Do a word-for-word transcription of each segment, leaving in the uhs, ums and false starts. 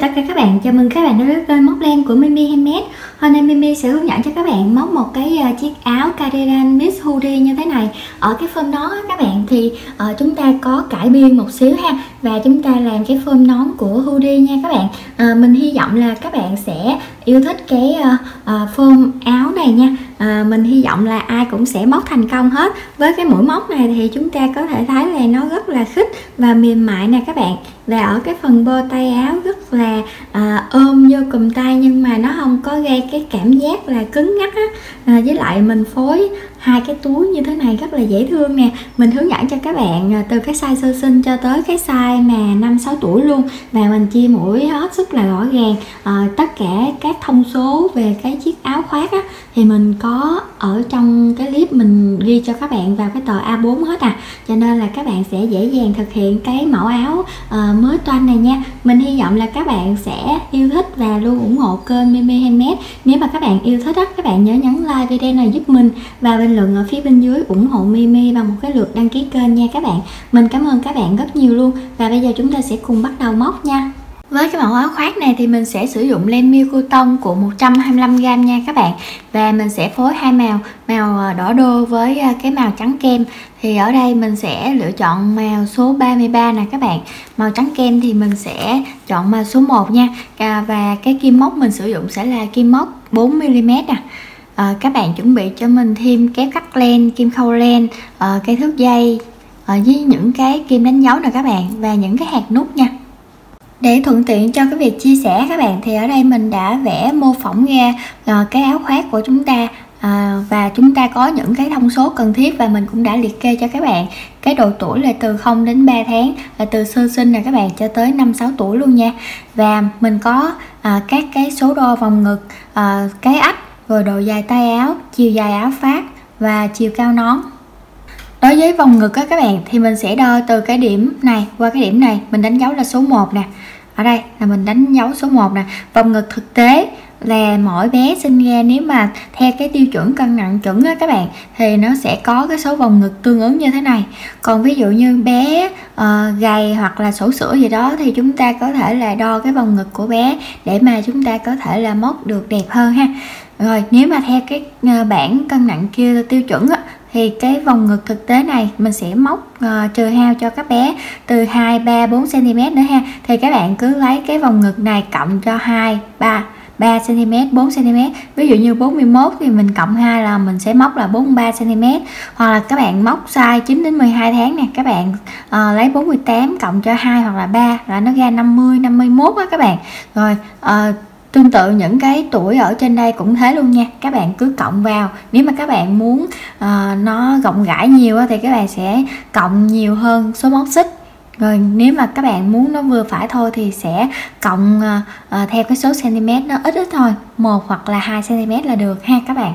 chào tất cả các bạn, chào mừng các bạn đến với kênh móc len của Mimi Handmade. Hôm nay Mimi sẽ hướng dẫn cho các bạn móc một cái chiếc áo cardigan mix hoodie như thế này. Ở cái form đó các bạn thì chúng ta có cải biên một xíu ha, và chúng ta làm cái form nón của hoodie nha các bạn. à, Mình hy vọng là các bạn sẽ yêu thích cái form áo này nha. À, mình hy vọng là ai cũng sẽ móc thành công hết. Với cái mũi móc này thì chúng ta có thể thấy là nó rất là khít và mềm mại nè các bạn. Và ở cái phần bơ tay áo rất là à, ôm vô cùm tay, nhưng mà nó không có gây cái cảm giác là cứng ngắc á. À, với lại mình phối hai cái túi như thế này rất là dễ thương nè. Mình hướng dẫn cho các bạn từ cái size sơ sinh cho tới cái size mà năm sáu tuổi luôn, và mình chia mũi hết sức là rõ ràng. À, tất cả các thông số về cái chiếc áo khoác á, thì mình có ở trong cái clip mình ghi cho các bạn vào cái tờ A bốn hết à, cho nên là các bạn sẽ dễ dàng thực hiện cái mẫu áo à, mới toanh này nha. Mình hy vọng là các bạn sẽ yêu thích và luôn ủng hộ kênh Mimi Handmade. Nếu mà các bạn yêu thích á, các bạn nhớ nhấn like video này giúp mình và bình luận ở phía bên dưới ủng hộ Mimi bằng một cái lượt đăng ký kênh nha các bạn. Mình cảm ơn các bạn rất nhiều luôn, và bây giờ chúng ta sẽ cùng bắt đầu móc nha. Với cái mẫu áo khoác này thì mình sẽ sử dụng len miêu cotton của một trăm hai mươi lăm gam nha các bạn. Và mình sẽ phối hai màu, màu đỏ đô với cái màu trắng kem. Thì ở đây mình sẽ lựa chọn màu số ba mươi ba nè các bạn. Màu trắng kem thì mình sẽ chọn màu số một nha. Và cái kim móc mình sử dụng sẽ là kim móc bốn mi li mét nè. À, các bạn chuẩn bị cho mình thêm kéo cắt len, kim khâu len, à, cái thước dây, à, với những cái kim đánh dấu nè các bạn, và những cái hạt nút nha. Để thuận tiện cho cái việc chia sẻ các bạn, thì ở đây mình đã vẽ mô phỏng ra à, cái áo khoác của chúng ta. À, và chúng ta có những cái thông số cần thiết, và mình cũng đã liệt kê cho các bạn cái độ tuổi là từ không đến ba tháng, là từ sơ sinh nè các bạn cho tới năm sáu tuổi luôn nha. Và mình có à, các cái số đo vòng ngực, à, cái ách, rồi độ dài tay áo, chiều dài áo phát và chiều cao nón. Đối với vòng ngực á các bạn, thì mình sẽ đo từ cái điểm này qua cái điểm này, mình đánh dấu là số một nè. Ở đây là mình đánh dấu số một nè. Vòng ngực thực tế là mỗi bé sinh ra, nếu mà theo cái tiêu chuẩn cân nặng chuẩn á các bạn, thì nó sẽ có cái số vòng ngực tương ứng như thế này. Còn ví dụ như bé uh, gầy hoặc là sổ sữa gì đó, thì chúng ta có thể là đo cái vòng ngực của bé để mà chúng ta có thể là móc được đẹp hơn ha. Rồi nếu mà theo cái bảng cân nặng kia tiêu chuẩn á, thì cái vòng ngực thực tế này mình sẽ móc uh, trừ hao cho các bé từ hai, ba, bốn xăng ti mét nữa ha. Thì các bạn cứ lấy cái vòng ngực này cộng cho hai, ba, ba xăng ti mét, bốn xăng ti mét. Ví dụ như bốn mươi mốt thì mình cộng hai là mình sẽ móc là bốn mươi ba xăng ti mét. Hoặc là các bạn móc size chín đến mười hai tháng nè, các bạn uh, lấy bốn mươi tám cộng cho hai hoặc là ba là nó ra năm mươi, năm mươi mốt á các bạn. Rồi uh, tương tự những cái tuổi ở trên đây cũng thế luôn nha. Các bạn cứ cộng vào. Nếu mà các bạn muốn uh, nó rộng rãi nhiều thì các bạn sẽ cộng nhiều hơn số móc xích. Rồi nếu mà các bạn muốn nó vừa phải thôi thì sẽ cộng uh, uh, theo cái số cm nó ít ít thôi, một hoặc là hai xăng ti mét là được ha các bạn.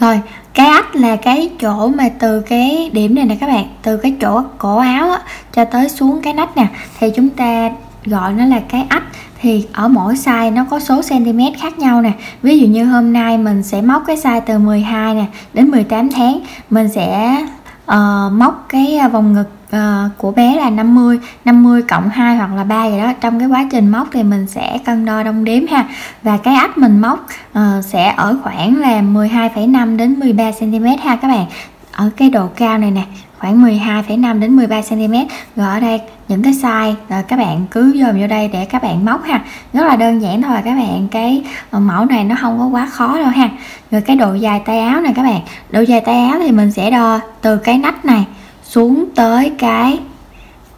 Rồi cái ách là cái chỗ mà từ cái điểm này nè các bạn, từ cái chỗ cổ áo á, cho tới xuống cái nách nè, thì chúng ta gọi nó là cái ách. Thì ở mỗi size nó có số cm khác nhau nè. Ví dụ như hôm nay mình sẽ móc cái size từ mười hai nè đến mười tám tháng. Mình sẽ uh, móc cái vòng ngực uh, của bé là năm mươi, năm mươi cộng hai hoặc là ba vậy đó. Trong cái quá trình móc thì mình sẽ cân đo đong đếm ha. Và cái ách mình móc uh, sẽ ở khoảng là mười hai phẩy năm đến mười ba xăng ti mét ha các bạn. Ở cái độ cao này nè, khoảng mười hai phẩy năm đến mười ba xăng ti mét. Rồi ở đây những cái size rồi các bạn cứ dồn vô đây để các bạn móc ha. Rất là đơn giản thôi các bạn, cái mẫu này nó không có quá khó đâu ha. Rồi cái độ dài tay áo này các bạn, độ dài tay áo thì mình sẽ đo từ cái nách này xuống tới cái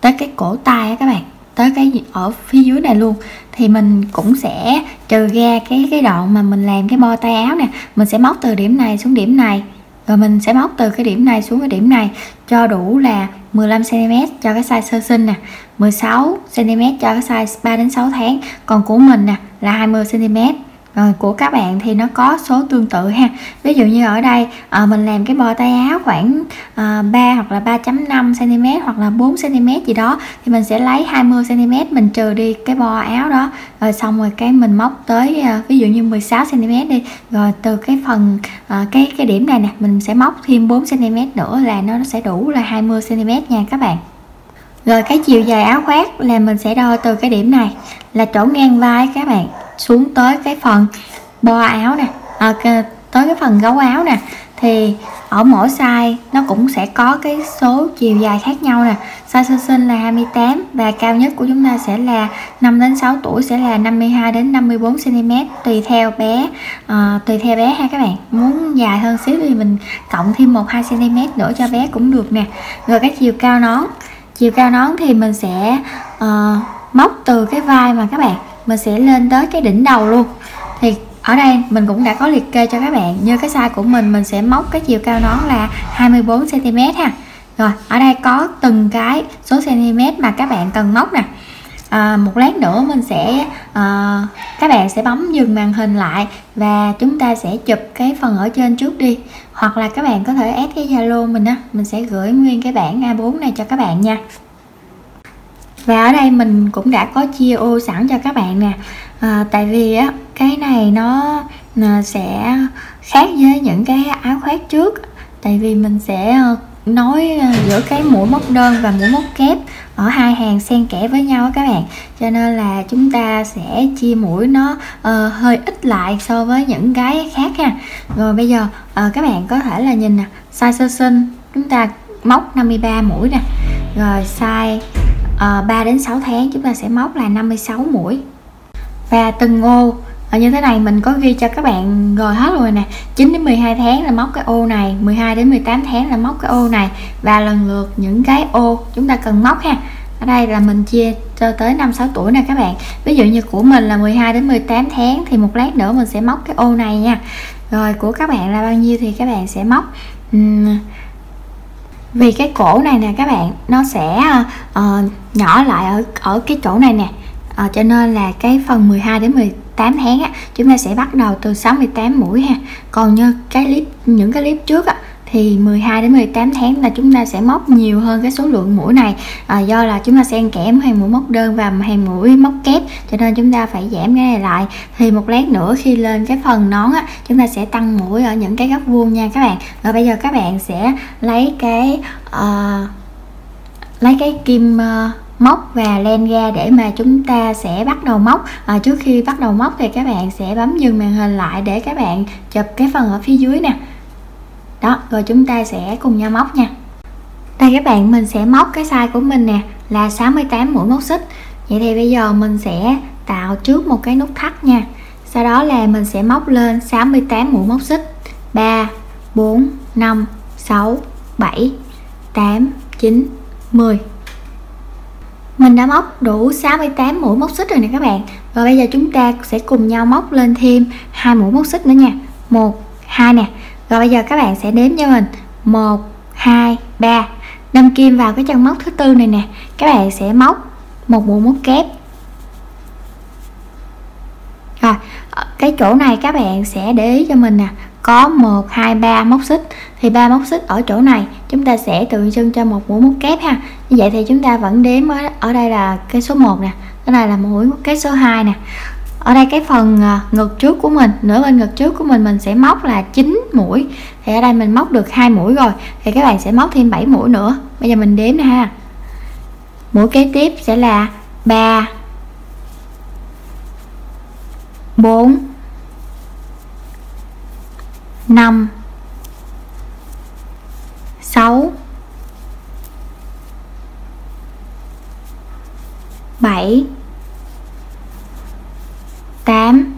tới cái cổ tay các bạn, tới cái ở phía dưới này luôn. Thì mình cũng sẽ trừ ra cái cái đoạn mà mình làm cái bo tay áo nè, mình sẽ móc từ điểm này xuống điểm này. Rồi mình sẽ móc từ cái điểm này xuống cái điểm này cho đủ là mười lăm xăng ti mét cho cái size sơ sinh nè, mười sáu xăng ti mét cho cái size ba đến sáu tháng, còn của mình nè là hai mươi xăng ti mét. Rồi của các bạn thì nó có số tương tự ha. Ví dụ như ở đây à, mình làm cái bò tay áo khoảng à, ba hoặc là ba phẩy năm xăng ti mét hoặc là bốn xăng ti mét gì đó, thì mình sẽ lấy hai mươi xăng ti mét mình trừ đi cái bò áo đó. Rồi xong rồi cái mình móc tới à, ví dụ như mười sáu xăng ti mét đi. Rồi từ cái phần à, cái cái điểm này nè mình sẽ móc thêm bốn xăng ti mét nữa là nó sẽ đủ là hai mươi xăng ti mét nha các bạn. Rồi cái chiều dài áo khoác là mình sẽ đo từ cái điểm này là chỗ ngang vai các bạn, xuống tới cái phần bo áo nè, à, tới cái phần gấu áo nè. Thì ở mỗi size nó cũng sẽ có cái số chiều dài khác nhau nè. Size sơ sinh là hai mươi tám và cao nhất của chúng ta sẽ là năm đến sáu tuổi, sẽ là năm mươi hai đến năm mươi bốn xăng ti mét, tùy theo bé à, tùy theo bé ha các bạn. Muốn dài hơn xíu thì mình cộng thêm một đến hai xăng ti mét nữa cho bé cũng được nè. Rồi cái chiều cao nón, chiều cao nón thì mình sẽ uh, móc từ cái vai mà các bạn, mình sẽ lên tới cái đỉnh đầu luôn. Thì ở đây mình cũng đã có liệt kê cho các bạn, như cái size của mình mình sẽ móc cái chiều cao nón là hai mươi bốn xăng ti mét ha. Rồi ở đây có từng cái số cm mà các bạn cần móc nè. À, một lát nữa mình sẽ à, các bạn sẽ bấm dừng màn hình lại và chúng ta sẽ chụp cái phần ở trên trước đi, hoặc là các bạn có thể add cái Zalo mình á, mình sẽ gửi nguyên cái bản a bốn này cho các bạn nha. Và ở đây mình cũng đã có chia ô sẵn cho các bạn nè, à, tại vì á cái này nó, nó sẽ khác với những cái áo khoác trước, tại vì mình sẽ nói giữa cái mũi móc đơn và mũi móc kép ở hai hàng xen kẽ với nhau các bạn, cho nên là chúng ta sẽ chia mũi nó uh, hơi ít lại so với những cái khác ha. Rồi bây giờ uh, các bạn có thể là nhìn nè, size sơ sinh chúng ta móc năm mươi ba mũi nè, rồi size uh, ba đến sáu tháng chúng ta sẽ móc là năm mươi sáu mũi. Và từng ô ở như thế này mình có ghi cho các bạn rồi hết rồi nè. Chín đến mười hai tháng là móc cái ô này, mười hai đến mười tám tháng là móc cái ô này, và lần lượt những cái ô chúng ta cần móc ha. Ở đây là mình chia cho tới năm sáu tuổi nè các bạn. Ví dụ như của mình là mười hai đến mười tám tháng thì một lát nữa mình sẽ móc cái ô này nha. Rồi của các bạn là bao nhiêu thì các bạn sẽ móc. uhm. Vì cái cổ này nè các bạn, nó sẽ uh, nhỏ lại ở, ở cái chỗ này nè, uh, cho nên là cái phần mười hai đến mười tám tám tháng á, chúng ta sẽ bắt đầu từ sáu mươi tám mũi ha. Còn như cái clip những cái clip trước á, thì mười hai đến mười tám tháng là chúng ta sẽ móc nhiều hơn cái số lượng mũi này, à, do là chúng ta xen kẽ hàng mũi móc đơn và hàng mũi móc kép, cho nên chúng ta phải giảm cái này lại. Thì một lát nữa khi lên cái phần nón á, chúng ta sẽ tăng mũi ở những cái góc vuông nha các bạn. Rồi bây giờ các bạn sẽ lấy cái uh, lấy cái kim uh, móc và len ra để mà chúng ta sẽ bắt đầu móc. À, trước khi bắt đầu móc thì các bạn sẽ bấm dừng màn hình lại để các bạn chụp cái phần ở phía dưới nè. Đó, rồi chúng ta sẽ cùng nhau móc nha. Đây các bạn, mình sẽ móc cái size của mình nè là sáu mươi tám mũi móc xích. Vậy thì bây giờ mình sẽ tạo trước một cái nút thắt nha. Sau đó là mình sẽ móc lên sáu mươi tám mũi móc xích, ba bốn năm sáu bảy tám chín mười. Mình đã móc đủ sáu mươi tám mũi móc xích rồi nè các bạn. Rồi bây giờ chúng ta sẽ cùng nhau móc lên thêm hai mũi móc xích nữa nha, một hai nè. Rồi bây giờ các bạn sẽ đếm cho mình một hai ba, đâm kim vào cái chân móc thứ tư này nè, các bạn sẽ móc một mũi móc kép. Rồi cái chỗ này các bạn sẽ để ý cho mình nè, có một hai ba móc xích, thì ba móc xích ở chỗ này chúng ta sẽ tượng trưng cho một mũi móc kép ha. Như vậy thì chúng ta vẫn đếm ở đây là cái số một nè, cái này là mũi móc kép số hai nè. Ở đây cái phần ngực trước của mình, nửa bên ngực trước của mình mình sẽ móc là chín mũi, thì ở đây mình móc được hai mũi rồi, thì các bạn sẽ móc thêm bảy mũi nữa. Bây giờ mình đếm nè ha, mũi kế tiếp sẽ là ba bốn năm sáu bảy tám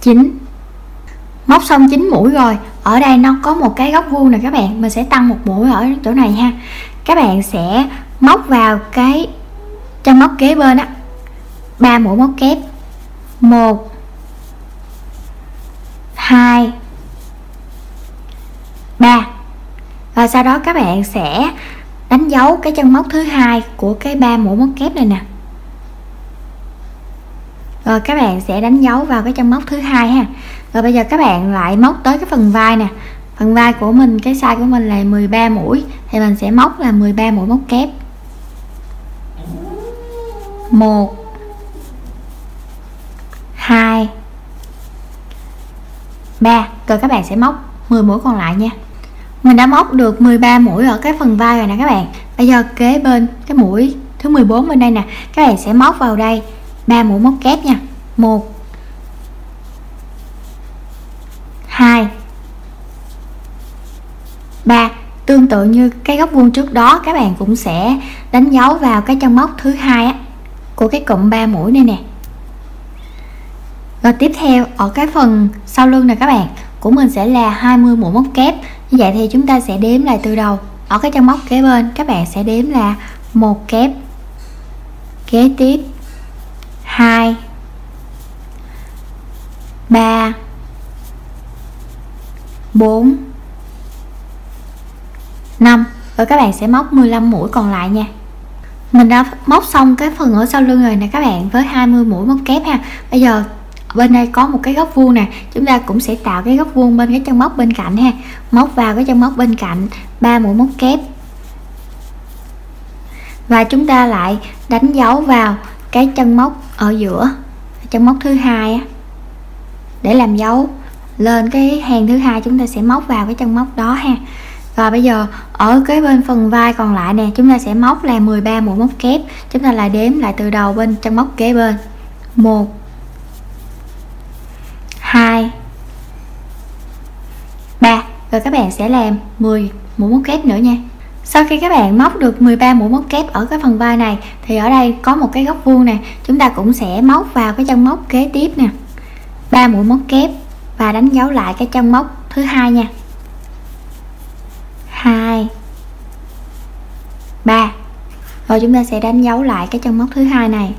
chín. Móc xong chín mũi rồi, ở đây nó có một cái góc vuông này các bạn, mình sẽ tăng một mũi ở chỗ này ha. Các bạn sẽ móc vào cái chân móc kế bên á, ba mũi móc kép, một hai ba, và sau đó các bạn sẽ đánh dấu cái chân móc thứ hai của cái ba mũi móc kép này nè. Rồi các bạn sẽ đánh dấu vào cái chân móc thứ hai ha. Rồi bây giờ các bạn lại móc tới cái phần vai nè. Phần vai của mình, cái size của mình là mười ba mũi, thì mình sẽ móc là mười ba mũi móc kép, một hai ba. Rồi các bạn sẽ móc mười mũi còn lại nha. Mình đã móc được mười ba mũi ở cái phần vai rồi nè các bạn. Bây giờ kế bên cái mũi thứ mười bốn bên đây nè, các bạn sẽ móc vào đây ba mũi móc kép nha. Một hai ba. Tương tự như cái góc vuông trước đó, các bạn cũng sẽ đánh dấu vào cái chân móc thứ hai của cái cụm ba mũi này nè. Rồi tiếp theo ở cái phần sau lưng này các bạn, của mình sẽ là hai mươi mũi móc kép. Như vậy thì chúng ta sẽ đếm lại từ đầu. Ở cái chân móc kế bên các bạn sẽ đếm là một kép, kế tiếp hai ba bốn năm. Rồi các bạn sẽ móc mười lăm mũi còn lại nha. Mình đã móc xong cái phần ở sau lưng rồi nè các bạn, với hai mươi mũi móc kép ha. Bây giờ bên đây có một cái góc vuông nè, chúng ta cũng sẽ tạo cái góc vuông bên cái chân móc bên cạnh ha. Móc vào cái chân móc bên cạnh ba mũi móc kép, và chúng ta lại đánh dấu vào cái chân móc ở giữa, chân móc thứ hai á, để làm dấu lên cái hàng thứ hai. Chúng ta sẽ móc vào cái chân móc đó ha. Và bây giờ ở cái bên phần vai còn lại nè, chúng ta sẽ móc là mười ba mũi móc kép. Chúng ta lại đếm lại từ đầu bên chân móc kế bên. Một hai ba. Rồi các bạn sẽ làm mười mũi móc kép nữa nha. Sau khi các bạn móc được mười ba mũi móc kép ở cái phần vai này, thì ở đây có một cái góc vuông nè, chúng ta cũng sẽ móc vào cái chân móc kế tiếp nè, ba mũi móc kép, và đánh dấu lại cái chân móc thứ hai nha. Hai ba. Rồi chúng ta sẽ đánh dấu lại cái chân móc thứ hai này.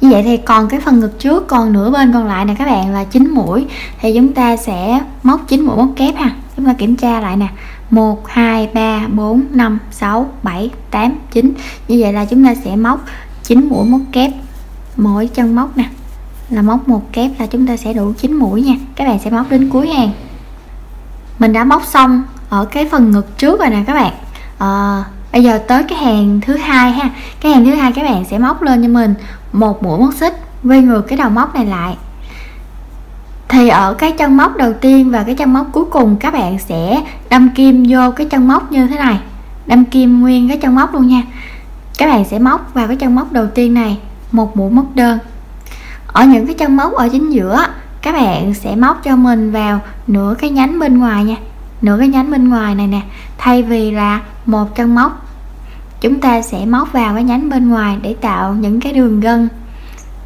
Như vậy thì còn cái phần ngực trước, còn nửa bên còn lại nè các bạn là chín mũi, thì chúng ta sẽ móc chín mũi móc kép ha. Chúng ta kiểm tra lại nè, một hai ba bốn năm sáu bảy tám chín. Như vậy là chúng ta sẽ móc chín mũi móc kép mỗi chân móc nè, là móc một kép là chúng ta sẽ đủ chín mũi nha. Các bạn sẽ móc đến cuối hàng. Mình đã móc xong ở cái phần ngực trước rồi nè các bạn. À, bây giờ tới cái hàng thứ hai ha. Cái hàng thứ hai các bạn sẽ móc lên cho mình một mũi móc xích, quay ngược cái đầu móc này lại. Thì ở cái chân móc đầu tiên và cái chân móc cuối cùng, các bạn sẽ đâm kim vô cái chân móc như thế này, đâm kim nguyên cái chân móc luôn nha. Các bạn sẽ móc vào cái chân móc đầu tiên này một mũi móc đơn. Ở những cái chân móc ở chính giữa, các bạn sẽ móc cho mình vào nửa cái nhánh bên ngoài nha, nửa cái nhánh bên ngoài này nè. Thay vì là một chân móc, chúng ta sẽ móc vào cái nhánh bên ngoài để tạo những cái đường gân,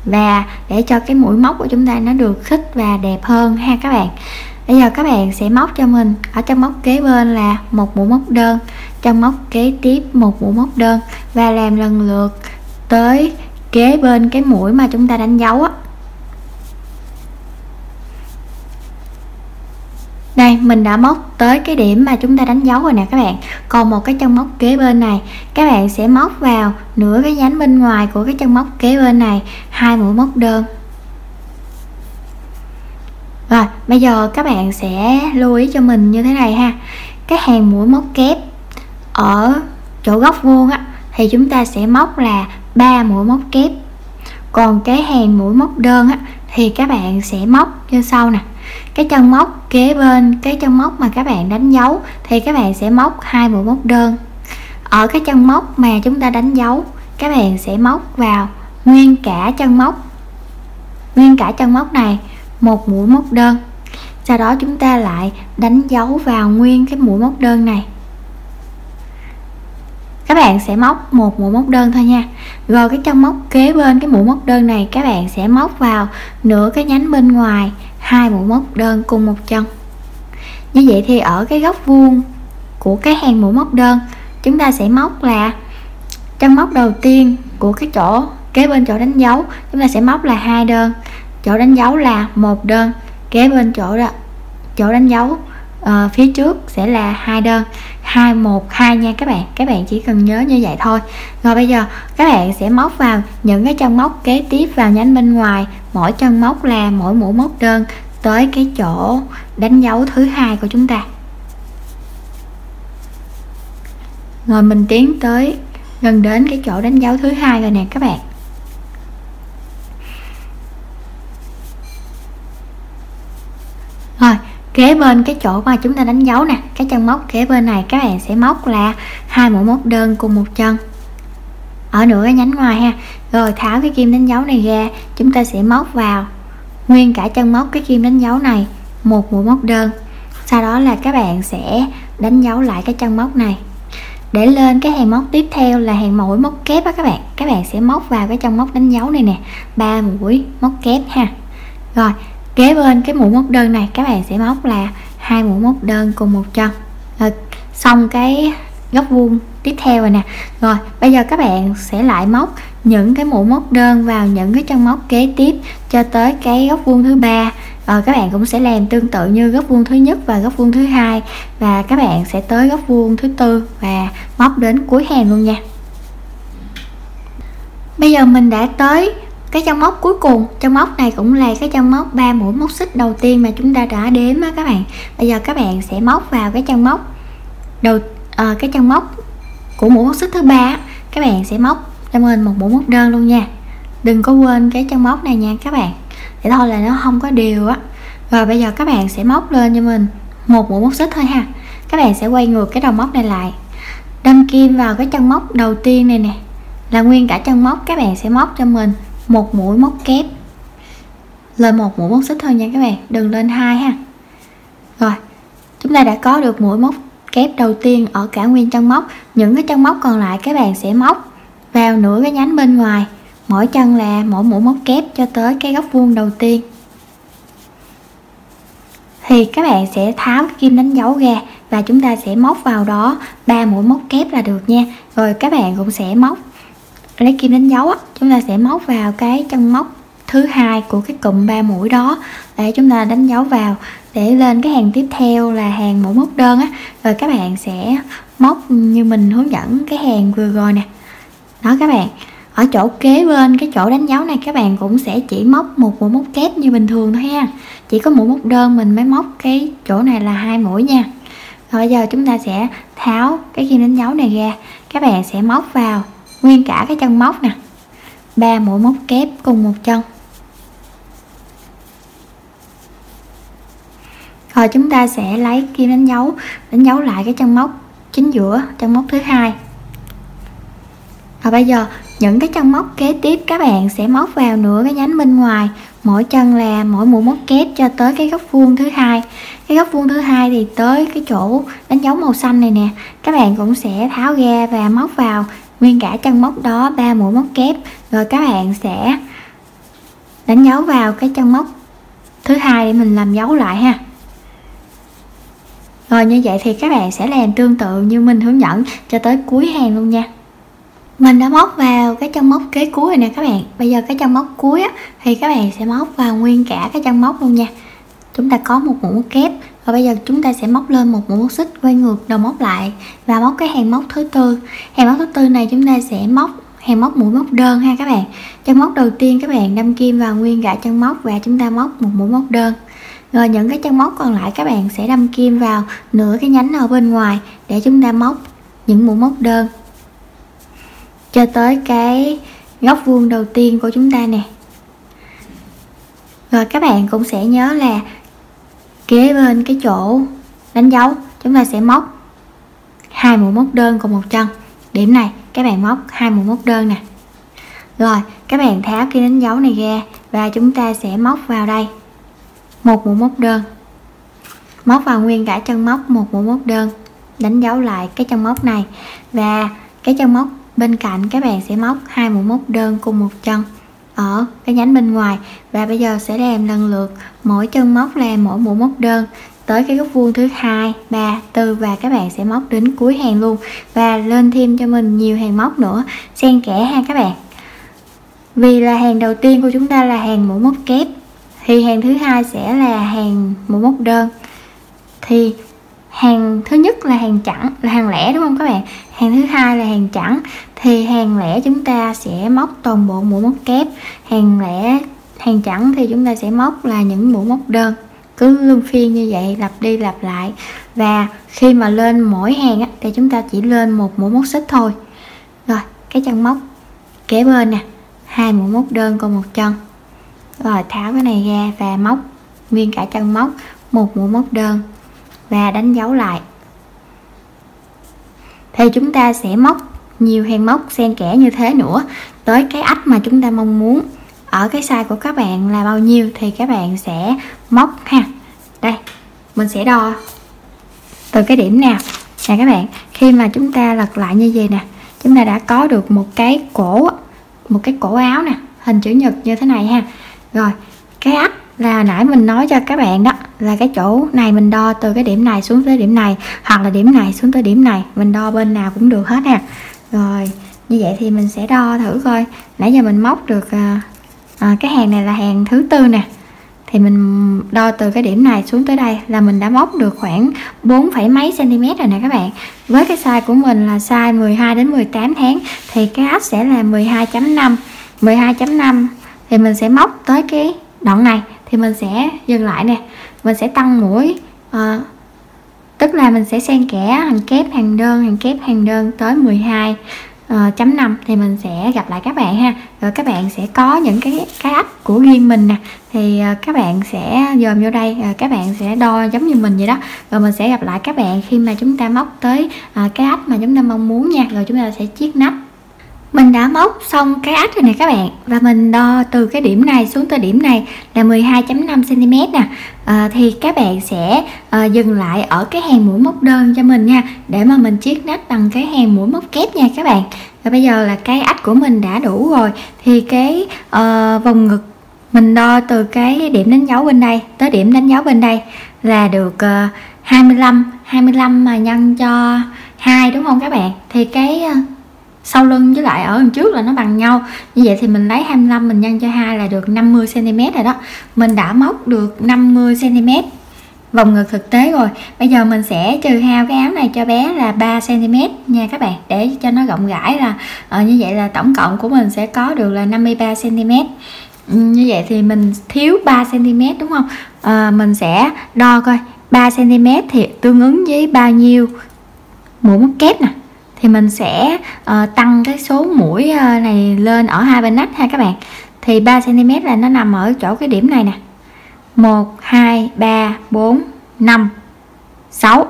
và để cho cái mũi móc của chúng ta nó được khít và đẹp hơn ha các bạn. Bây giờ các bạn sẽ móc cho mình ở chân móc kế bên là một mũi móc đơn, chân móc kế tiếp một mũi móc đơn, và làm lần lượt tới kế bên cái mũi mà chúng ta đánh dấu á. Đây, mình đã móc tới cái điểm mà chúng ta đánh dấu rồi nè các bạn. Còn một cái chân móc kế bên này, các bạn sẽ móc vào nửa cái nhánh bên ngoài của cái chân móc kế bên này hai mũi móc đơn. Rồi bây giờ các bạn sẽ lưu ý cho mình như thế này ha. Cái hàng mũi móc kép ở chỗ góc vuông á, thì chúng ta sẽ móc là ba mũi móc kép. Còn cái hàng mũi móc đơn á, thì các bạn sẽ móc như sau nè. Cái chân móc kế bên cái chân móc mà các bạn đánh dấu, thì các bạn sẽ móc hai mũi móc đơn. Ở cái chân móc mà chúng ta đánh dấu, các bạn sẽ móc vào nguyên cả chân móc, nguyên cả chân móc này một mũi móc đơn. Sau đó chúng ta lại đánh dấu vào nguyên cái mũi móc đơn này. Các bạn sẽ móc một mũi móc đơn thôi nha. Rồi cái chân móc kế bên cái mũi móc đơn này, các bạn sẽ móc vào nửa cái nhánh bên ngoài hai mũi móc đơn cùng một chân. Như vậy thì ở cái góc vuông của cái hàng mũi móc đơn, chúng ta sẽ móc là chân móc đầu tiên của cái chỗ kế bên chỗ đánh dấu, chúng ta sẽ móc là hai đơn, chỗ đánh dấu là một đơn, kế bên chỗ đó chỗ đánh dấu à, phía trước sẽ là hai đơn, hai một hai nha các bạn. Các bạn chỉ cần nhớ như vậy thôi. Rồi bây giờ các bạn sẽ móc vào những cái chân móc kế tiếp vào nhánh bên ngoài, mỗi chân móc là mỗi mũi móc đơn tới cái chỗ đánh dấu thứ hai của chúng ta. Rồi mình tiến tới gần đến cái chỗ đánh dấu thứ hai rồi nè các bạn. Rồi Kế bên cái chỗ mà chúng ta đánh dấu nè, cái chân móc kế bên này các bạn sẽ móc là hai mũi móc đơn cùng một chân ở nửa cái nhánh ngoài ha. Rồi tháo cái kim đánh dấu này ra, chúng ta sẽ móc vào nguyên cả chân móc cái kim đánh dấu này một mũi móc đơn. Sau đó là các bạn sẽ đánh dấu lại cái chân móc này để lên cái hàng móc tiếp theo là hàng mũi móc kép á các bạn. Các bạn sẽ móc vào cái chân móc đánh dấu này nè, ba mũi móc kép ha. Rồi kế bên cái mũi móc đơn này các bạn sẽ móc là hai mũi móc đơn cùng một chân. Rồi, xong cái góc vuông tiếp theo rồi nè. Rồi bây giờ các bạn sẽ lại móc những cái mũi móc đơn vào những cái chân móc kế tiếp cho tới cái góc vuông thứ ba. Rồi các bạn cũng sẽ làm tương tự như góc vuông thứ nhất và góc vuông thứ hai, và các bạn sẽ tới góc vuông thứ tư và móc đến cuối hàng luôn nha. Bây giờ mình đã tới cái chân móc cuối cùng. Chân móc này cũng là cái chân móc ba mũi móc xích đầu tiên mà chúng ta đã đếm á các bạn. Bây giờ các bạn sẽ móc vào cái chân móc đầu à, cái chân móc của mũi móc xích thứ ba, các bạn sẽ móc cho mình một mũi móc đơn luôn nha. Đừng có quên cái chân móc này nha các bạn, để thôi là nó không có đều á. Rồi bây giờ các bạn sẽ móc lên cho mình một mũi móc xích thôi ha. Các bạn sẽ quay ngược cái đầu móc này lại, đâm kim vào cái chân móc đầu tiên này nè, là nguyên cả chân móc. Các bạn sẽ móc cho mình một mũi móc kép, lên một mũi móc xích thôi nha các bạn, đừng lên hai ha. Rồi chúng ta đã có được mũi móc kép đầu tiên ở cả nguyên chân móc. Những cái chân móc còn lại các bạn sẽ móc vào nửa cái nhánh bên ngoài, mỗi chân là mỗi mũi móc kép cho tới cái góc vuông đầu tiên. Thì các bạn sẽ tháo cái kim đánh dấu ra và chúng ta sẽ móc vào đó ba mũi móc kép là được nha. Rồi các bạn cũng sẽ móc lấy kim đánh dấu á, chúng ta sẽ móc vào cái chân móc thứ hai của cái cụm ba mũi đó để chúng ta đánh dấu vào để lên cái hàng tiếp theo là hàng mũi móc đơn á. Rồi các bạn sẽ móc như mình hướng dẫn cái hàng vừa rồi nè đó các bạn. Ở chỗ kế bên cái chỗ đánh dấu này các bạn cũng sẽ chỉ móc một mũi móc kép như bình thường thôi ha. Chỉ có mũi móc đơn mình mới móc cái chỗ này là hai mũi nha. Rồi bây giờ chúng ta sẽ tháo cái kim đánh dấu này ra, các bạn sẽ móc vào nguyên cả cái chân móc nè, ba mũi móc kép cùng một chân. Rồi chúng ta sẽ lấy kim đánh dấu đánh dấu lại cái chân móc chính giữa, chân móc thứ hai. Rồi bây giờ những cái chân móc kế tiếp các bạn sẽ móc vào nửa cái nhánh bên ngoài, mỗi chân là mỗi mũi móc kép cho tới cái góc vuông thứ hai. Cái góc vuông thứ hai thì tới cái chỗ đánh dấu màu xanh này nè, các bạn cũng sẽ tháo ra và móc vào nguyên cả chân móc đó ba mũi móc kép. Rồi các bạn sẽ đánh dấu vào cái chân móc thứ hai để mình làm dấu lại ha. Rồi như vậy thì các bạn sẽ làm tương tự như mình hướng dẫn cho tới cuối hàng luôn nha. Mình đã móc vào cái chân móc kế cuối rồi nè các bạn. Bây giờ cái chân móc cuối á, thì các bạn sẽ móc vào nguyên cả cái chân móc luôn nha. Chúng ta có một mũi móc kép. Và bây giờ chúng ta sẽ móc lên một mũi móc xích, quay ngược đầu móc lại và móc cái hàng móc thứ tư. Hàng móc thứ tư này chúng ta sẽ móc hàng móc mũi móc đơn ha các bạn. Chân móc đầu tiên các bạn đâm kim vào nguyên cả chân móc và chúng ta móc một mũi móc đơn. Rồi những cái chân móc còn lại các bạn sẽ đâm kim vào nửa cái nhánh ở bên ngoài để chúng ta móc những mũi móc đơn cho tới cái góc vuông đầu tiên của chúng ta nè. Rồi các bạn cũng sẽ nhớ là kế bên cái chỗ đánh dấu chúng ta sẽ móc hai mũi móc đơn cùng một chân. Điểm này các bạn móc hai mũi móc đơn nè. Rồi các bạn tháo cái đánh dấu này ra và chúng ta sẽ móc vào đây một mũi móc đơn, móc vào nguyên cả chân móc một mũi móc đơn, đánh dấu lại cái chân móc này và cái chân móc bên cạnh. Các bạn sẽ móc hai mũi móc đơn cùng một chân ở cái nhánh bên ngoài và bây giờ sẽ làm lần lượt mỗi chân móc là mỗi mũi móc đơn tới cái góc vuông thứ hai, ba, tư và các bạn sẽ móc đến cuối hàng luôn và lên thêm cho mình nhiều hàng móc nữa xen kẽ ha các bạn. Vì là hàng đầu tiên của chúng ta là hàng mũi móc kép thì hàng thứ hai sẽ là hàng mũi móc đơn, thì hàng thứ nhất là hàng chẵn là hàng lẻ đúng không các bạn, hàng thứ hai là hàng chẵn thì hàng lẻ chúng ta sẽ móc toàn bộ mũi móc kép, hàng lẻ hàng chẵn thì chúng ta sẽ móc là những mũi móc đơn, cứ luân phiên như vậy lặp đi lặp lại. Và khi mà lên mỗi hàng thì chúng ta chỉ lên một mũi móc xích thôi. Rồi cái chân móc kế bên nè, hai mũi móc đơn còn một chân. Rồi tháo cái này ra và móc nguyên cả chân móc một mũi móc đơn và đánh dấu lại. Thì chúng ta sẽ móc nhiều hàng móc xen kẽ như thế nữa tới cái ách mà chúng ta mong muốn. Ở cái size của các bạn là bao nhiêu thì các bạn sẽ móc ha. Đây, mình sẽ đo từ cái điểm nào nè các bạn. Khi mà chúng ta lật lại như vậy nè, chúng ta đã có được một cái cổ, một cái cổ áo nè, hình chữ nhật như thế này ha. Rồi, cái ách là nãy mình nói cho các bạn đó, là cái chỗ này mình đo từ cái điểm này xuống tới điểm này, hoặc là điểm này xuống tới điểm này, mình đo bên nào cũng được hết ha. Rồi, như vậy thì mình sẽ đo thử coi. Nãy giờ mình móc được à, à, cái hàng này là hàng thứ tư nè, thì mình đo từ cái điểm này xuống tới đây là mình đã móc được khoảng bốn phẩy mấy cm rồi nè các bạn. Với cái size của mình là size mười hai đến mười tám tháng thì cái áp sẽ là mười hai chấm năm. mười hai chấm năm thì mình sẽ móc tới cái đoạn này thì mình sẽ dừng lại nè, mình sẽ tăng mũi, à, tức là mình sẽ xen kẽ hàng kép hàng đơn hàng kép hàng đơn tới mười hai Uh, chấm năm thì mình sẽ gặp lại các bạn ha. Rồi các bạn sẽ có những cái cái ách của riêng mình nè, thì uh, các bạn sẽ dòm vô đây, uh, các bạn sẽ đo giống như mình vậy đó. Rồi mình sẽ gặp lại các bạn khi mà chúng ta móc tới uh, cái ách mà chúng ta mong muốn nha. Rồi chúng ta sẽ chiết nắp. Mình đã móc xong cái ách rồi nè các bạn, và mình đo từ cái điểm này xuống tới điểm này là mười hai chấm năm xen ti mét nè. À, thì các bạn sẽ à, dừng lại ở cái hàng mũi móc đơn cho mình nha, để mà mình chiết nách bằng cái hàng mũi móc kép nha các bạn. Và bây giờ là cái ách của mình đã đủ rồi, thì cái à, vòng ngực mình đo từ cái điểm đánh dấu bên đây tới điểm đánh dấu bên đây là được à, hai mươi lăm hai mươi lăm mà nhân cho hai đúng không các bạn. Thì cái à, sau lưng với lại ở đằng trước là nó bằng nhau, như vậy thì mình lấy hai mươi lăm mình nhân cho hai là được năm mươi xen ti mét rồi đó. Mình đã móc được năm mươi xen ti mét vòng ngực thực tế rồi. Bây giờ mình sẽ trừ hao cái áo này cho bé là ba xen ti mét nha các bạn, để cho nó rộng rãi, là à, như vậy là tổng cộng của mình sẽ có được là năm mươi ba xen ti mét. Như vậy thì mình thiếu ba xen ti mét đúng không? À, mình sẽ đo coi ba xen ti mét thì tương ứng với bao nhiêu mũi móc kép nè, thì mình sẽ uh, tăng cái số mũi uh, này lên ở hai bên nách ha các bạn. Thì ba xen ti mét là nó nằm ở chỗ cái điểm này nè, một hai ba bốn năm sáu,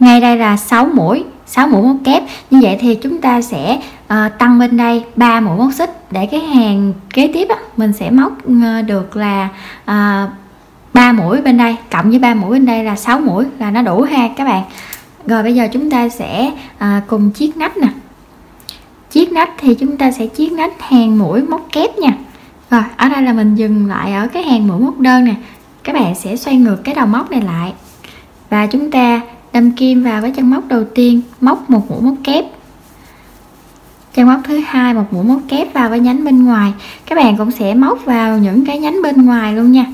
ngay đây là sáu mũi, sáu mũi móc kép. Như vậy thì chúng ta sẽ uh, tăng bên đây ba mũi móc xích để cái hàng kế tiếp á, mình sẽ móc uh, được là uh, ba mũi bên đây cộng với ba mũi bên đây là sáu mũi là nó đủ ha các bạn. Rồi bây giờ chúng ta sẽ à, cùng chiết nách nè. Chiết nách thì chúng ta sẽ chiết nách hàng mũi móc kép nha. Rồi ở đây là mình dừng lại ở cái hàng mũi móc đơn nè. Các bạn sẽ xoay ngược cái đầu móc này lại và chúng ta đâm kim vào cái chân móc đầu tiên, móc một mũi móc kép, chân móc thứ hai một mũi móc kép vào cái nhánh bên ngoài. Các bạn cũng sẽ móc vào những cái nhánh bên ngoài luôn nha.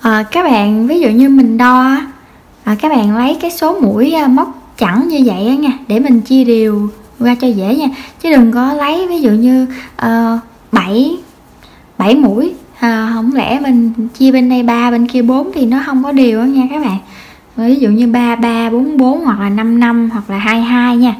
À, các bạn ví dụ như mình đo à, các bạn lấy cái số mũi à, móc chẵn như vậy á nha, để mình chia đều ra cho dễ nha, chứ đừng có lấy ví dụ như à, bảy mũi à, không lẽ mình chia bên đây ba bên kia bốn thì nó không có điều á nha các bạn. Ví dụ như ba ba bốn bốn hoặc là năm năm hoặc là hai hai nha,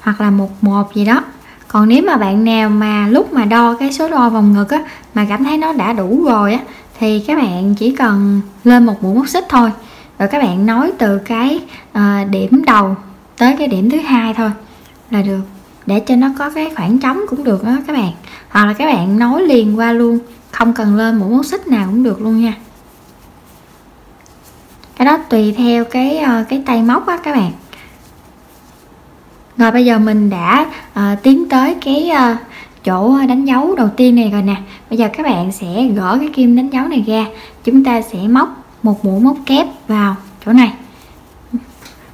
hoặc là một một gì đó. Còn nếu mà bạn nào mà lúc mà đo cái số đo vòng ngực á mà cảm thấy nó đã đủ rồi á, thì các bạn chỉ cần lên một mũi móc xích thôi, rồi các bạn nối từ cái à, điểm đầu tới cái điểm thứ hai thôi là được, để cho nó có cái khoảng trống cũng được đó các bạn. Hoặc là các bạn nối liền qua luôn, không cần lên mũi móc xích nào cũng được luôn nha. Cái đó tùy theo cái à, cái tay móc á các bạn. Rồi bây giờ mình đã à, tiến tới cái à, chỗ đánh dấu đầu tiên này rồi nè. Bây giờ các bạn sẽ gỡ cái kim đánh dấu này ra, chúng ta sẽ móc một mũi móc kép vào chỗ này.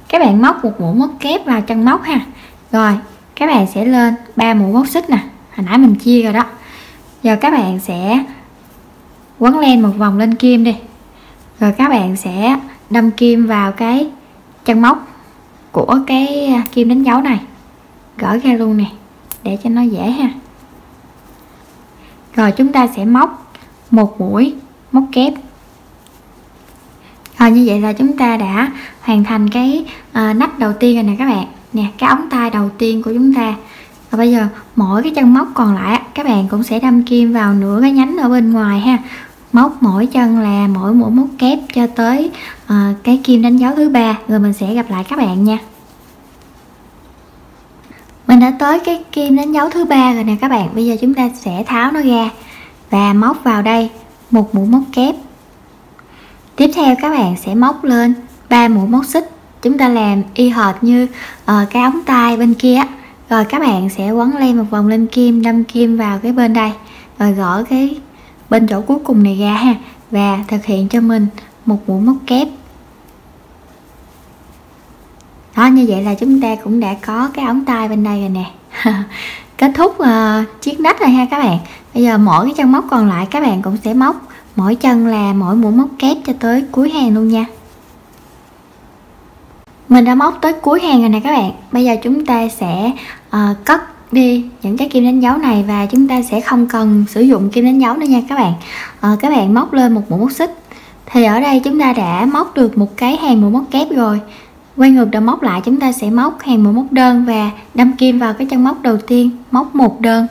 Các bạn móc một mũi móc kép vào chân móc ha. Rồi các bạn sẽ lên ba mũi móc xích nè, hồi nãy mình chia rồi đó. Giờ các bạn sẽ quấn len một vòng lên kim đi, rồi các bạn sẽ đâm kim vào cái chân móc của cái kim đánh dấu này, gỡ ra luôn nè để cho nó dễ ha. Rồi chúng ta sẽ móc một mũi móc kép. Rồi như vậy là chúng ta đã hoàn thành cái à, nách đầu tiên rồi nè các bạn nè, cái ống tay đầu tiên của chúng ta. Và bây giờ mỗi cái chân móc còn lại các bạn cũng sẽ đâm kim vào nửa cái nhánh ở bên ngoài ha. móc mỗi chân là mỗi mũi móc kép cho tới uh, cái kim đánh dấu thứ ba, rồi mình sẽ gặp lại các bạn nha. Mình đã tới cái kim đánh dấu thứ ba rồi nè các bạn. Bây giờ chúng ta sẽ tháo nó ra và móc vào đây một mũi móc kép. Tiếp theo các bạn sẽ móc lên ba mũi móc xích. Chúng ta làm y hệt như uh, cái ống tay bên kia. Rồi các bạn sẽ quấn lên một vòng lên kim, đâm kim vào cái bên đây, rồi gỡ cái bên chỗ cuối cùng này ra ha, và thực hiện cho mình một mũi móc kép. Đó, như vậy là chúng ta cũng đã có cái ống tay bên đây rồi nè. Kết thúc uh, chiếc nách rồi ha các bạn. Bây giờ mỗi cái chân móc còn lại các bạn cũng sẽ móc mỗi chân là mỗi mũi móc kép cho tới cuối hàng luôn nha. Mình đã móc tới cuối hàng rồi nè các bạn. Bây giờ chúng ta sẽ uh, cất đi những cái kim đánh dấu này, và chúng ta sẽ không cần sử dụng kim đánh dấu nữa nha các bạn. Uh, các bạn móc lên một mũi móc xích. Thì ở đây chúng ta đã móc được một cái hàng mũi móc kép rồi. Quay ngược đầu móc lại, chúng ta sẽ móc hàng mũi móc đơn và đâm kim vào cái chân móc đầu tiên, móc một đơn,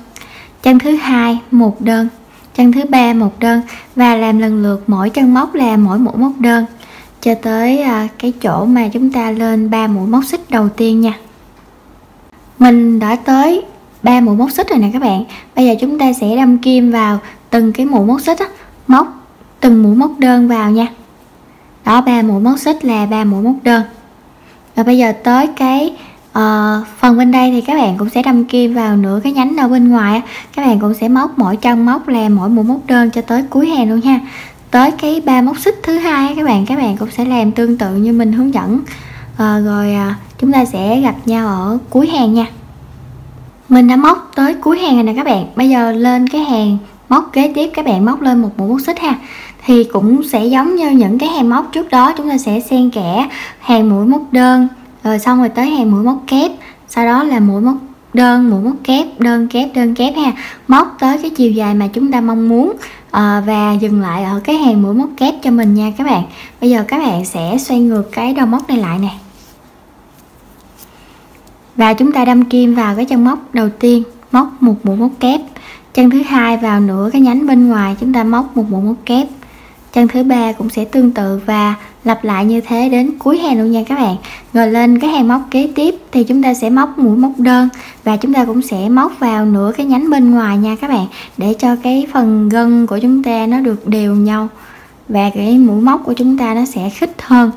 chân thứ hai một đơn, chân thứ ba một đơn, và làm lần lượt mỗi chân móc là mỗi mũi móc đơn cho tới cái chỗ mà chúng ta lên ba mũi móc xích đầu tiên nha. Mình đã tới ba mũi móc xích rồi nè các bạn. Bây giờ chúng ta sẽ đâm kim vào từng cái mũi móc xích á, móc từng mũi móc đơn vào nha. Đó, ba mũi móc xích là ba mũi móc đơn. Rồi bây giờ tới cái uh, phần bên đây thì các bạn cũng sẽ đâm kim vào nửa cái nhánh ở bên ngoài. Các bạn cũng sẽ móc mỗi chân móc là mỗi mũi móc đơn cho tới cuối hàng luôn ha. Tới cái ba móc xích thứ hai các bạn, các bạn cũng sẽ làm tương tự như mình hướng dẫn. À, rồi à, chúng ta sẽ gặp nhau ở cuối hàng nha. Mình đã móc tới cuối hàng rồi nè các bạn. Bây giờ lên cái hàng móc kế tiếp, các bạn móc lên một mũi móc xích ha. Thì cũng sẽ giống như những cái hàng móc trước đó, chúng ta sẽ xen kẽ hàng mũi móc đơn, rồi xong rồi tới hàng mũi móc kép, sau đó là mũi móc đơn, mũi móc kép, đơn kép, đơn kép ha, móc tới cái chiều dài mà chúng ta mong muốn à, và dừng lại ở cái hàng mũi móc kép cho mình nha các bạn. Bây giờ các bạn sẽ xoay ngược cái đầu móc này lại nè, và chúng ta đâm kim vào cái chân móc đầu tiên, móc một mũi móc kép, chân thứ hai vào nửa cái nhánh bên ngoài, chúng ta móc một mũi móc kép, chân thứ ba cũng sẽ tương tự và lặp lại như thế đến cuối hàng luôn nha các bạn. Rồi lên cái hàng móc kế tiếp thì chúng ta sẽ móc mũi móc đơn, và chúng ta cũng sẽ móc vào nửa cái nhánh bên ngoài nha các bạn, để cho cái phần gân của chúng ta nó được đều nhau và cái mũi móc của chúng ta nó sẽ khít hơn.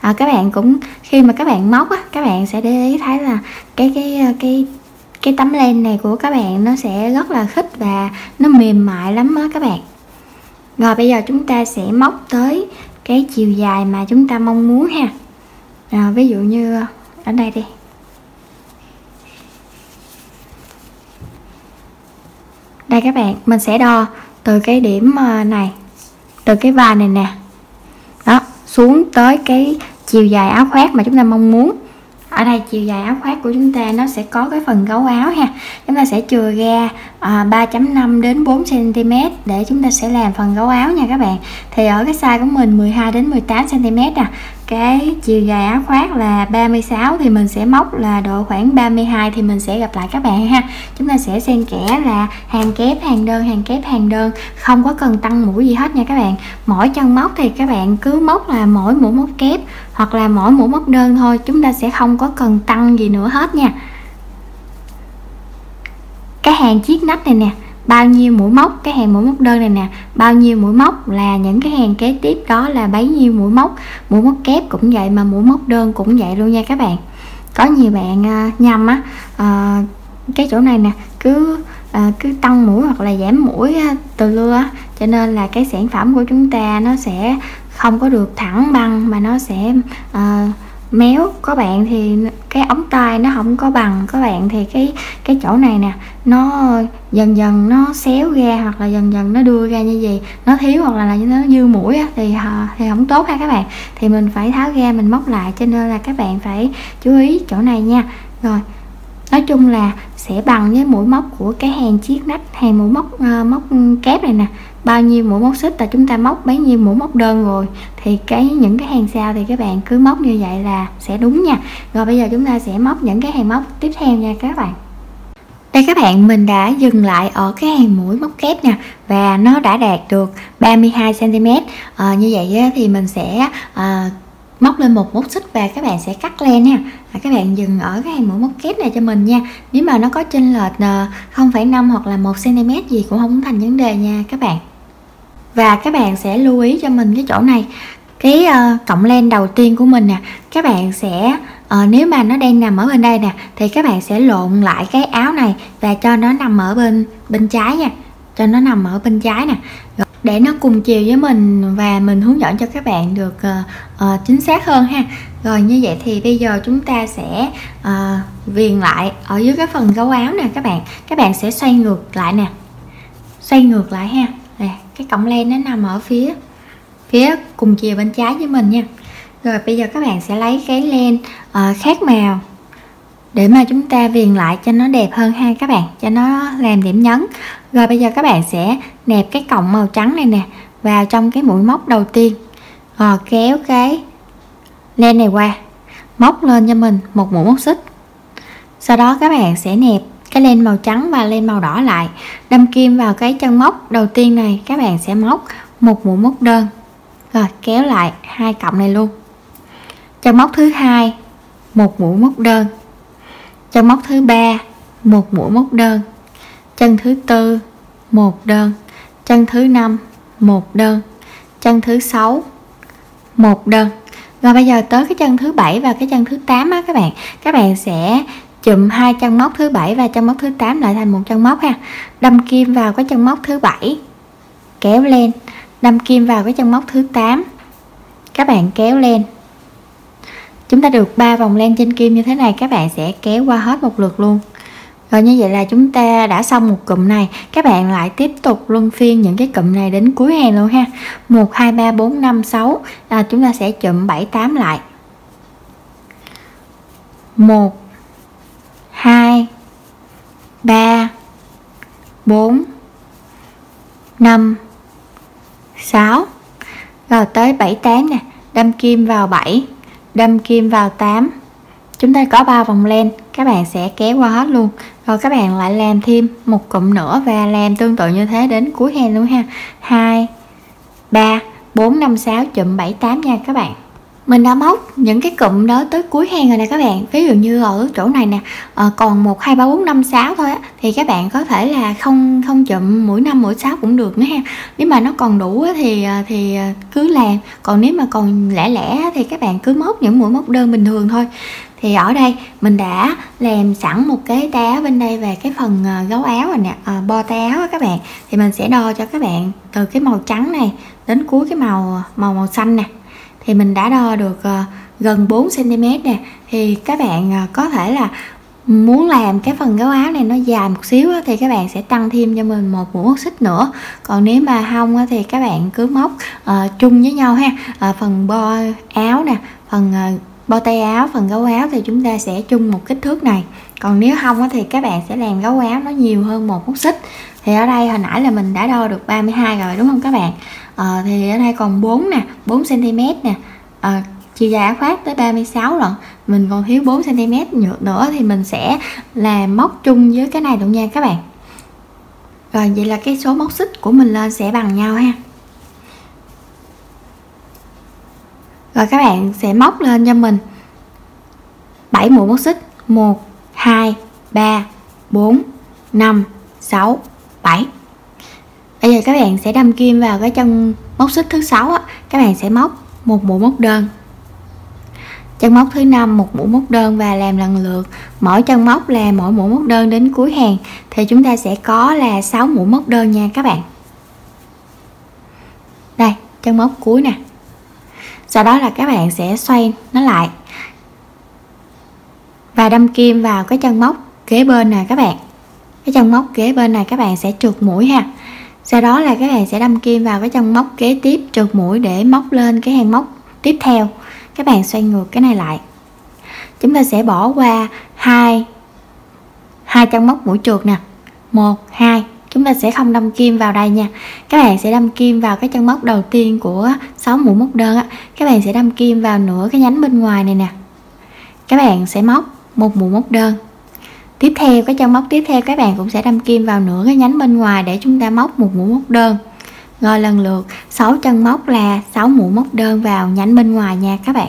À, các bạn cũng khi mà các bạn móc á, các bạn sẽ để ý thấy là cái cái cái cái tấm len này của các bạn nó sẽ rất là khít và nó mềm mại lắm á các bạn. Rồi bây giờ chúng ta sẽ móc tới cái chiều dài mà chúng ta mong muốn ha. Rồi, ví dụ như ở đây đi. Đây các bạn, mình sẽ đo từ cái điểm này, từ cái vai này nè, đó, xuống tới cái chiều dài áo khoác mà chúng ta mong muốn. Ở đây chiều dài áo khoác của chúng ta nó sẽ có cái phần gấu áo ha. Chúng ta sẽ chừa ra à, ba phẩy năm đến bốn xăng ti mét để chúng ta sẽ làm phần gấu áo nha các bạn. Thì ở cái size của mình mười hai đến mười tám xăng ti mét à. Cái chiều dài áo khoác là ba mươi sáu thì mình sẽ móc là độ khoảng ba mươi hai, thì mình sẽ gặp lại các bạn ha. Chúng ta sẽ xen kẽ là hàng kép, hàng đơn, hàng kép, hàng đơn, không có cần tăng mũi gì hết nha các bạn. Mỗi chân móc thì các bạn cứ móc là mỗi mũi móc kép hoặc là mỗi mũi móc đơn thôi, chúng ta sẽ không có cần tăng gì nữa hết nha. Cái hàng chiếc nách này nè, bao nhiêu mũi móc, cái hàng mũi móc đơn này nè, bao nhiêu mũi móc là những cái hàng kế tiếp đó là bấy nhiêu mũi móc. Mũi móc kép cũng vậy mà mũi móc đơn cũng vậy luôn nha các bạn. Có nhiều bạn nhầm á, à, cái chỗ này nè cứ à, cứ tăng mũi hoặc là giảm mũi từ lưa á, cho nên là cái sản phẩm của chúng ta nó sẽ không có được thẳng bằng mà nó sẽ à, méo. Có bạn thì cái ống tay nó không có bằng, các bạn thì cái cái chỗ này nè nó dần dần nó xéo ra hoặc là dần dần nó đưa ra như vậy, nó thiếu hoặc là, là nó dư mũi á, thì thì không tốt ha các bạn. Thì mình phải tháo ra mình móc lại, cho nên là các bạn phải chú ý chỗ này nha. Rồi nói chung là sẽ bằng với mũi móc của cái hàng chiếc nách, hàng mũi móc uh, móc kép này nè, bao nhiêu mũi móc xích là chúng ta móc bấy nhiêu mũi móc đơn rồi, thì cái những cái hàng sau thì các bạn cứ móc như vậy là sẽ đúng nha. Rồi bây giờ chúng ta sẽ móc những cái hàng móc tiếp theo nha các bạn. Đây các bạn, mình đã dừng lại ở cái hàng mũi móc kép nè và nó đã đạt được ba mươi hai xăng ti mét. À, như vậy thì mình sẽ à, móc lên một móc xích và các bạn sẽ cắt len nha. À, các bạn dừng ở cái hàng mũi móc kép này cho mình nha. Nếu mà nó có chênh lệch không phẩy năm hoặc là một xăng ti mét gì cũng không thành vấn đề nha các bạn. Và các bạn sẽ lưu ý cho mình cái chỗ này, cái uh, cọng len đầu tiên của mình nè, các bạn sẽ uh, nếu mà nó đang nằm ở bên đây nè thì các bạn sẽ lộn lại cái áo này và cho nó nằm ở bên bên trái nha, cho nó nằm ở bên trái nè để nó cùng chiều với mình và mình hướng dẫn cho các bạn được uh, uh, chính xác hơn ha. Rồi như vậy thì bây giờ chúng ta sẽ uh, viền lại ở dưới cái phần gấu áo nè các bạn. Các bạn sẽ xoay ngược lại nè, xoay ngược lại ha. Đây, cái cọng len nó nằm ở phía phía cùng chiều bên trái với mình nha. Rồi bây giờ các bạn sẽ lấy cái len uh, khác màu để mà chúng ta viền lại cho nó đẹp hơn ha các bạn, cho nó làm điểm nhấn. Rồi bây giờ các bạn sẽ nẹp cái cọng màu trắng này nè vào trong cái mũi móc đầu tiên, uh, kéo cái len này qua, móc lên cho mình một mũi móc xích. Sau đó các bạn sẽ nẹp cái len màu trắng và len màu đỏ lại, đâm kim vào cái chân móc đầu tiên này, các bạn sẽ móc một mũi móc đơn. Rồi kéo lại hai cọng này luôn, chân móc thứ hai một mũi móc đơn, chân móc thứ ba một mũi móc đơn, chân thứ tư một đơn, chân thứ năm một đơn, chân thứ sáu một đơn. Rồi bây giờ tới cái chân thứ bảy và cái chân thứ tám á các bạn, các bạn sẽ chụm hai chân móc thứ bảy và chân móc thứ tám lại thành một chân móc ha. Đâm kim vào cái chân móc thứ bảy, kéo lên, đâm kim vào cái chân móc thứ tám, các bạn kéo lên. Chúng ta được ba vòng len trên kim như thế này, các bạn sẽ kéo qua hết một lượt luôn. Rồi như vậy là chúng ta đã xong một cụm này. Các bạn lại tiếp tục luân phiên những cái cụm này đến cuối hàng luôn ha. Một hai ba bốn năm sáu là chúng ta sẽ chụm bảy tám lại, một hai ba bốn năm sáu. Rồi tới bảy tám nè, đâm kim vào bảy, đâm kim vào tám, chúng ta có ba vòng len, các bạn sẽ kéo qua hết luôn. Rồi các bạn lại làm thêm một cụm nữa và làm tương tự như thế đến cuối hàng luôn ha. Hai ba bốn năm sáu chụm bảy tám nha các bạn. Mình đã móc những cái cụm đó tới cuối hàng rồi nè các bạn. Ví dụ như ở chỗ này nè, à, còn một hai ba bốn năm sáu thôi á, thì các bạn có thể là không không chụm mũi năm mũi sáu cũng được nữa ha. Nếu mà nó còn đủ á, thì thì cứ làm, còn nếu mà còn lẻ lẻ á, thì các bạn cứ móc những mũi móc đơn bình thường thôi. Thì ở đây mình đã làm sẵn một cái tay áo bên đây về cái phần gấu áo rồi nè, à, bo tay áo á các bạn. Thì mình sẽ đo cho các bạn từ cái màu trắng này đến cuối cái màu màu màu xanh nè, thì mình đã đo được gần bốn xăng ti mét nè. Thì các bạn có thể là muốn làm cái phần gấu áo này nó dài một xíu thì các bạn sẽ tăng thêm cho mình một mũi móc xích nữa, còn nếu mà không thì các bạn cứ móc uh, chung với nhau ha. Uh, phần bo áo nè, phần uh, bo tay áo, phần gấu áo thì chúng ta sẽ chung một kích thước này, còn nếu không thì các bạn sẽ làm gấu áo nó nhiều hơn một móc xích. Thì ở đây hồi nãy là mình đã đo được ba mươi hai rồi đúng không các bạn? À, thì ở đây còn bốn nè, bốn xăng ti mét nè, à, chiều dài áo khoác tới ba mươi sáu lận, mình còn thiếu bốn xăng ti mét nữa thì mình sẽ là móc chung với cái này luôn nha các bạn. Rồi vậy là cái số móc xích của mình lên sẽ bằng nhau ha. Rồi các bạn sẽ móc lên cho mình bảy mũi móc xích, một hai ba bốn năm sáu bảy. Bây giờ các bạn sẽ đâm kim vào cái chân móc xích thứ sáu á, các bạn sẽ móc một mũi móc đơn, chân móc thứ năm một mũi móc đơn và làm lần lượt mỗi chân móc là mỗi mũi móc đơn đến cuối hàng. Thì chúng ta sẽ có là sáu mũi móc đơn nha các bạn. Đây, chân móc cuối nè. Sau đó là các bạn sẽ xoay nó lại và đâm kim vào cái chân móc kế bên nè các bạn. Cái chân móc kế bên này các bạn sẽ trượt mũi ha. Sau đó là các bạn sẽ đâm kim vào cái chân móc kế tiếp, trượt mũi để móc lên cái hàng móc tiếp theo. Các bạn xoay ngược cái này lại. Chúng ta sẽ bỏ qua hai hai chân móc mũi trượt nè. một hai, chúng ta sẽ không đâm kim vào đây nha. Các bạn sẽ đâm kim vào cái chân móc đầu tiên của sáu mũi móc đơn á. Các bạn sẽ đâm kim vào nửa cái nhánh bên ngoài này nè. Các bạn sẽ móc một mũi móc đơn. Tiếp theo, cái chân móc tiếp theo các bạn cũng sẽ đâm kim vào nửa cái nhánh bên ngoài để chúng ta móc một mũi móc đơn. Rồi lần lượt sáu chân móc là sáu mũi móc đơn vào nhánh bên ngoài nha các bạn.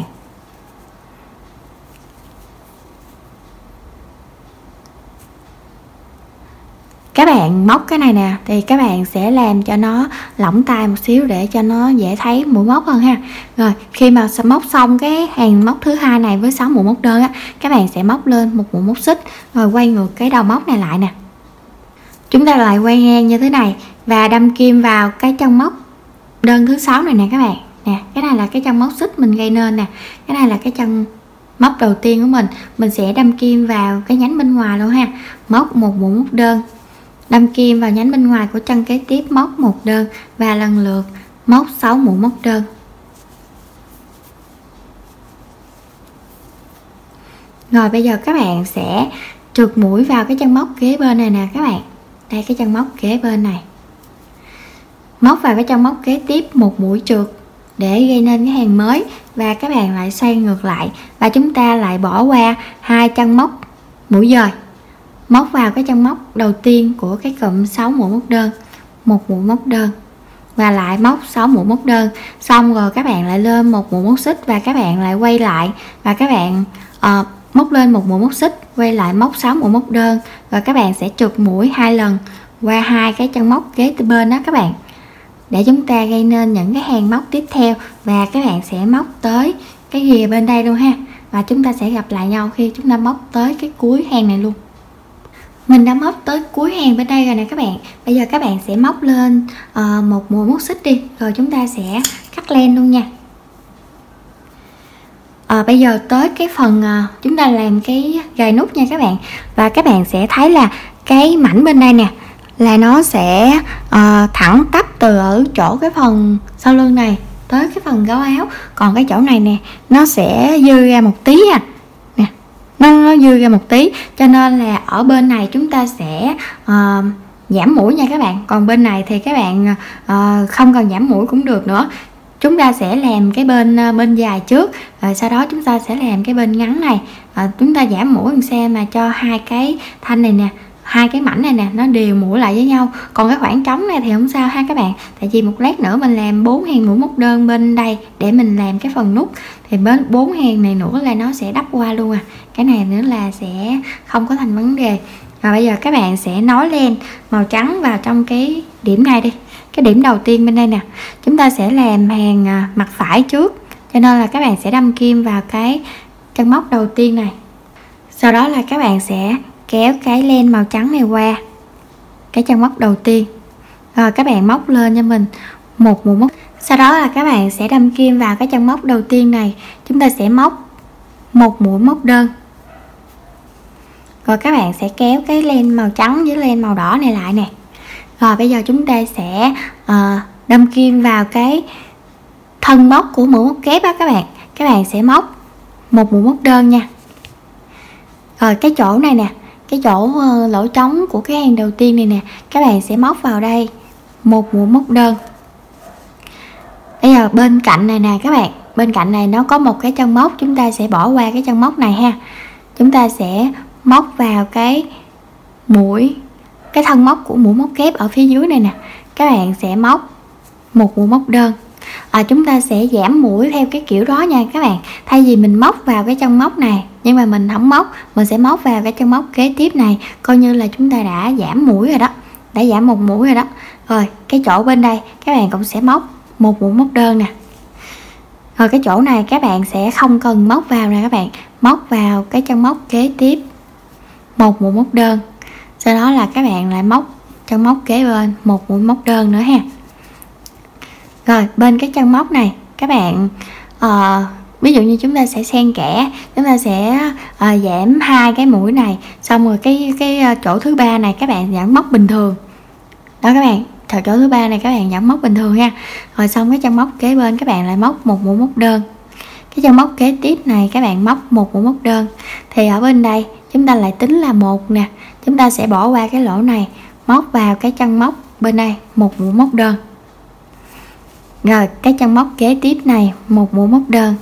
Các bạn móc cái này nè thì các bạn sẽ làm cho nó lỏng tay một xíu để cho nó dễ thấy mũi móc hơn ha. Rồi khi mà móc xong cái hàng móc thứ hai này với sáu mũi móc đơn á, các bạn sẽ móc lên một mũi móc xích rồi quay ngược cái đầu móc này lại nè. Chúng ta lại quay ngang như thế này và đâm kim vào cái chân móc đơn thứ sáu này nè các bạn. Nè, cái này là cái chân móc xích mình gây nên nè. Cái này là cái chân móc đầu tiên của mình, mình sẽ đâm kim vào cái nhánh bên ngoài luôn ha. Móc một mũi móc đơn, đâm kim vào nhánh bên ngoài của chân kế tiếp, móc một đơn và lần lượt móc sáu mũi móc đơn. Rồi bây giờ các bạn sẽ trượt mũi vào cái chân móc kế bên này nè các bạn. Đây, cái chân móc kế bên này, móc vào cái chân móc kế tiếp một mũi trượt để gây nên cái hàng mới, và các bạn lại xoay ngược lại và chúng ta lại bỏ qua hai chân móc mũi dời, móc vào cái chân móc đầu tiên của cái cụm sáu mũi móc đơn, một mũi móc đơn và lại móc sáu mũi móc đơn. Xong rồi các bạn lại lên một mũi móc xích và các bạn lại quay lại và các bạn uh, móc lên một mũi móc xích, quay lại móc sáu mũi móc đơn, và các bạn sẽ trượt mũi hai lần qua hai cái chân móc kế bên đó các bạn, để chúng ta gây nên những cái hàng móc tiếp theo. Và các bạn sẽ móc tới cái rìa bên đây luôn ha, và chúng ta sẽ gặp lại nhau khi chúng ta móc tới cái cuối hàng này luôn. Mình đã móc tới cuối hàng bên đây rồi nè các bạn. Bây giờ các bạn sẽ móc lên uh, một mũi móc xích đi, rồi chúng ta sẽ cắt len luôn nha. À, bây giờ tới cái phần à, chúng ta làm cái gài nút nha các bạn. Và các bạn sẽ thấy là cái mảnh bên đây nè là nó sẽ à, thẳng tắp từ ở chỗ cái phần sau lưng này tới cái phần gấu áo, còn cái chỗ này nè nó sẽ dư ra một tí à. Nè, nó, nó dư ra một tí, cho nên là ở bên này chúng ta sẽ à, giảm mũi nha các bạn. Còn bên này thì các bạn à, không cần giảm mũi cũng được nữa. Chúng ta sẽ làm cái bên bên dài trước, rồi sau đó chúng ta sẽ làm cái bên ngắn này. À, chúng ta giảm mũi bằng xe mà cho hai cái thanh này nè, hai cái mảnh này nè nó đều mũi lại với nhau. Còn cái khoảng trống này thì không sao ha các bạn, tại vì một lát nữa mình làm bốn hàng mũi móc đơn bên đây để mình làm cái phần nút, thì bên bốn hàng này nữa là nó sẽ đắp qua luôn à, cái này nữa là sẽ không có thành vấn đề. Và bây giờ các bạn sẽ nối len màu trắng vào trong cái điểm này đi. Cái điểm đầu tiên bên đây nè, chúng ta sẽ làm hàng mặt phải trước, cho nên là các bạn sẽ đâm kim vào cái chân móc đầu tiên này, sau đó là các bạn sẽ kéo cái len màu trắng này qua cái chân móc đầu tiên, rồi các bạn móc lên cho mình một mũi móc, sau đó là các bạn sẽ đâm kim vào cái chân móc đầu tiên này, chúng ta sẽ móc một mũi móc đơn, rồi các bạn sẽ kéo cái len màu trắng với len màu đỏ này lại nè. Rồi bây giờ chúng ta sẽ uh, đâm kim vào cái thân móc của mũi móc kép á các bạn. Các bạn sẽ móc một mũi móc đơn nha. Rồi cái chỗ này nè, cái chỗ uh, lỗ trống của cái hàng đầu tiên này nè, các bạn sẽ móc vào đây một mũi móc đơn. Bây giờ bên cạnh này nè các bạn, bên cạnh này nó có một cái chân móc, chúng ta sẽ bỏ qua cái chân móc này ha. Chúng ta sẽ móc vào cái mũi cái thân móc của mũi móc kép ở phía dưới này nè, các bạn sẽ móc một mũi móc đơn. À, chúng ta sẽ giảm mũi theo cái kiểu đó nha các bạn, thay vì mình móc vào cái chân móc này nhưng mà mình không móc, mình sẽ móc vào cái chân móc kế tiếp này, coi như là chúng ta đã giảm mũi rồi đó, đã giảm một mũi rồi đó. Rồi cái chỗ bên đây các bạn cũng sẽ móc một mũi móc đơn nè. Rồi cái chỗ này các bạn sẽ không cần móc vào nè các bạn, móc vào cái chân móc kế tiếp một mũi móc đơn, sau đó là các bạn lại móc chân móc kế bên một mũi móc đơn nữa ha. Rồi bên cái chân móc này các bạn uh, ví dụ như chúng ta sẽ xen kẽ, chúng ta sẽ uh, giảm hai cái mũi này, xong rồi cái cái chỗ thứ ba này các bạn vẫn móc bình thường đó các bạn, chỗ thứ ba này các bạn vẫn móc bình thường nha. Rồi xong cái chân móc kế bên các bạn lại móc một mũi móc đơn, cái chân móc kế tiếp này các bạn móc một mũi móc đơn. Thì ở bên đây chúng ta lại tính là một nè, chúng ta sẽ bỏ qua cái lỗ này, móc vào cái chân móc bên đây một mũi móc đơn, rồi cái chân móc kế tiếp này một mũi móc đơn,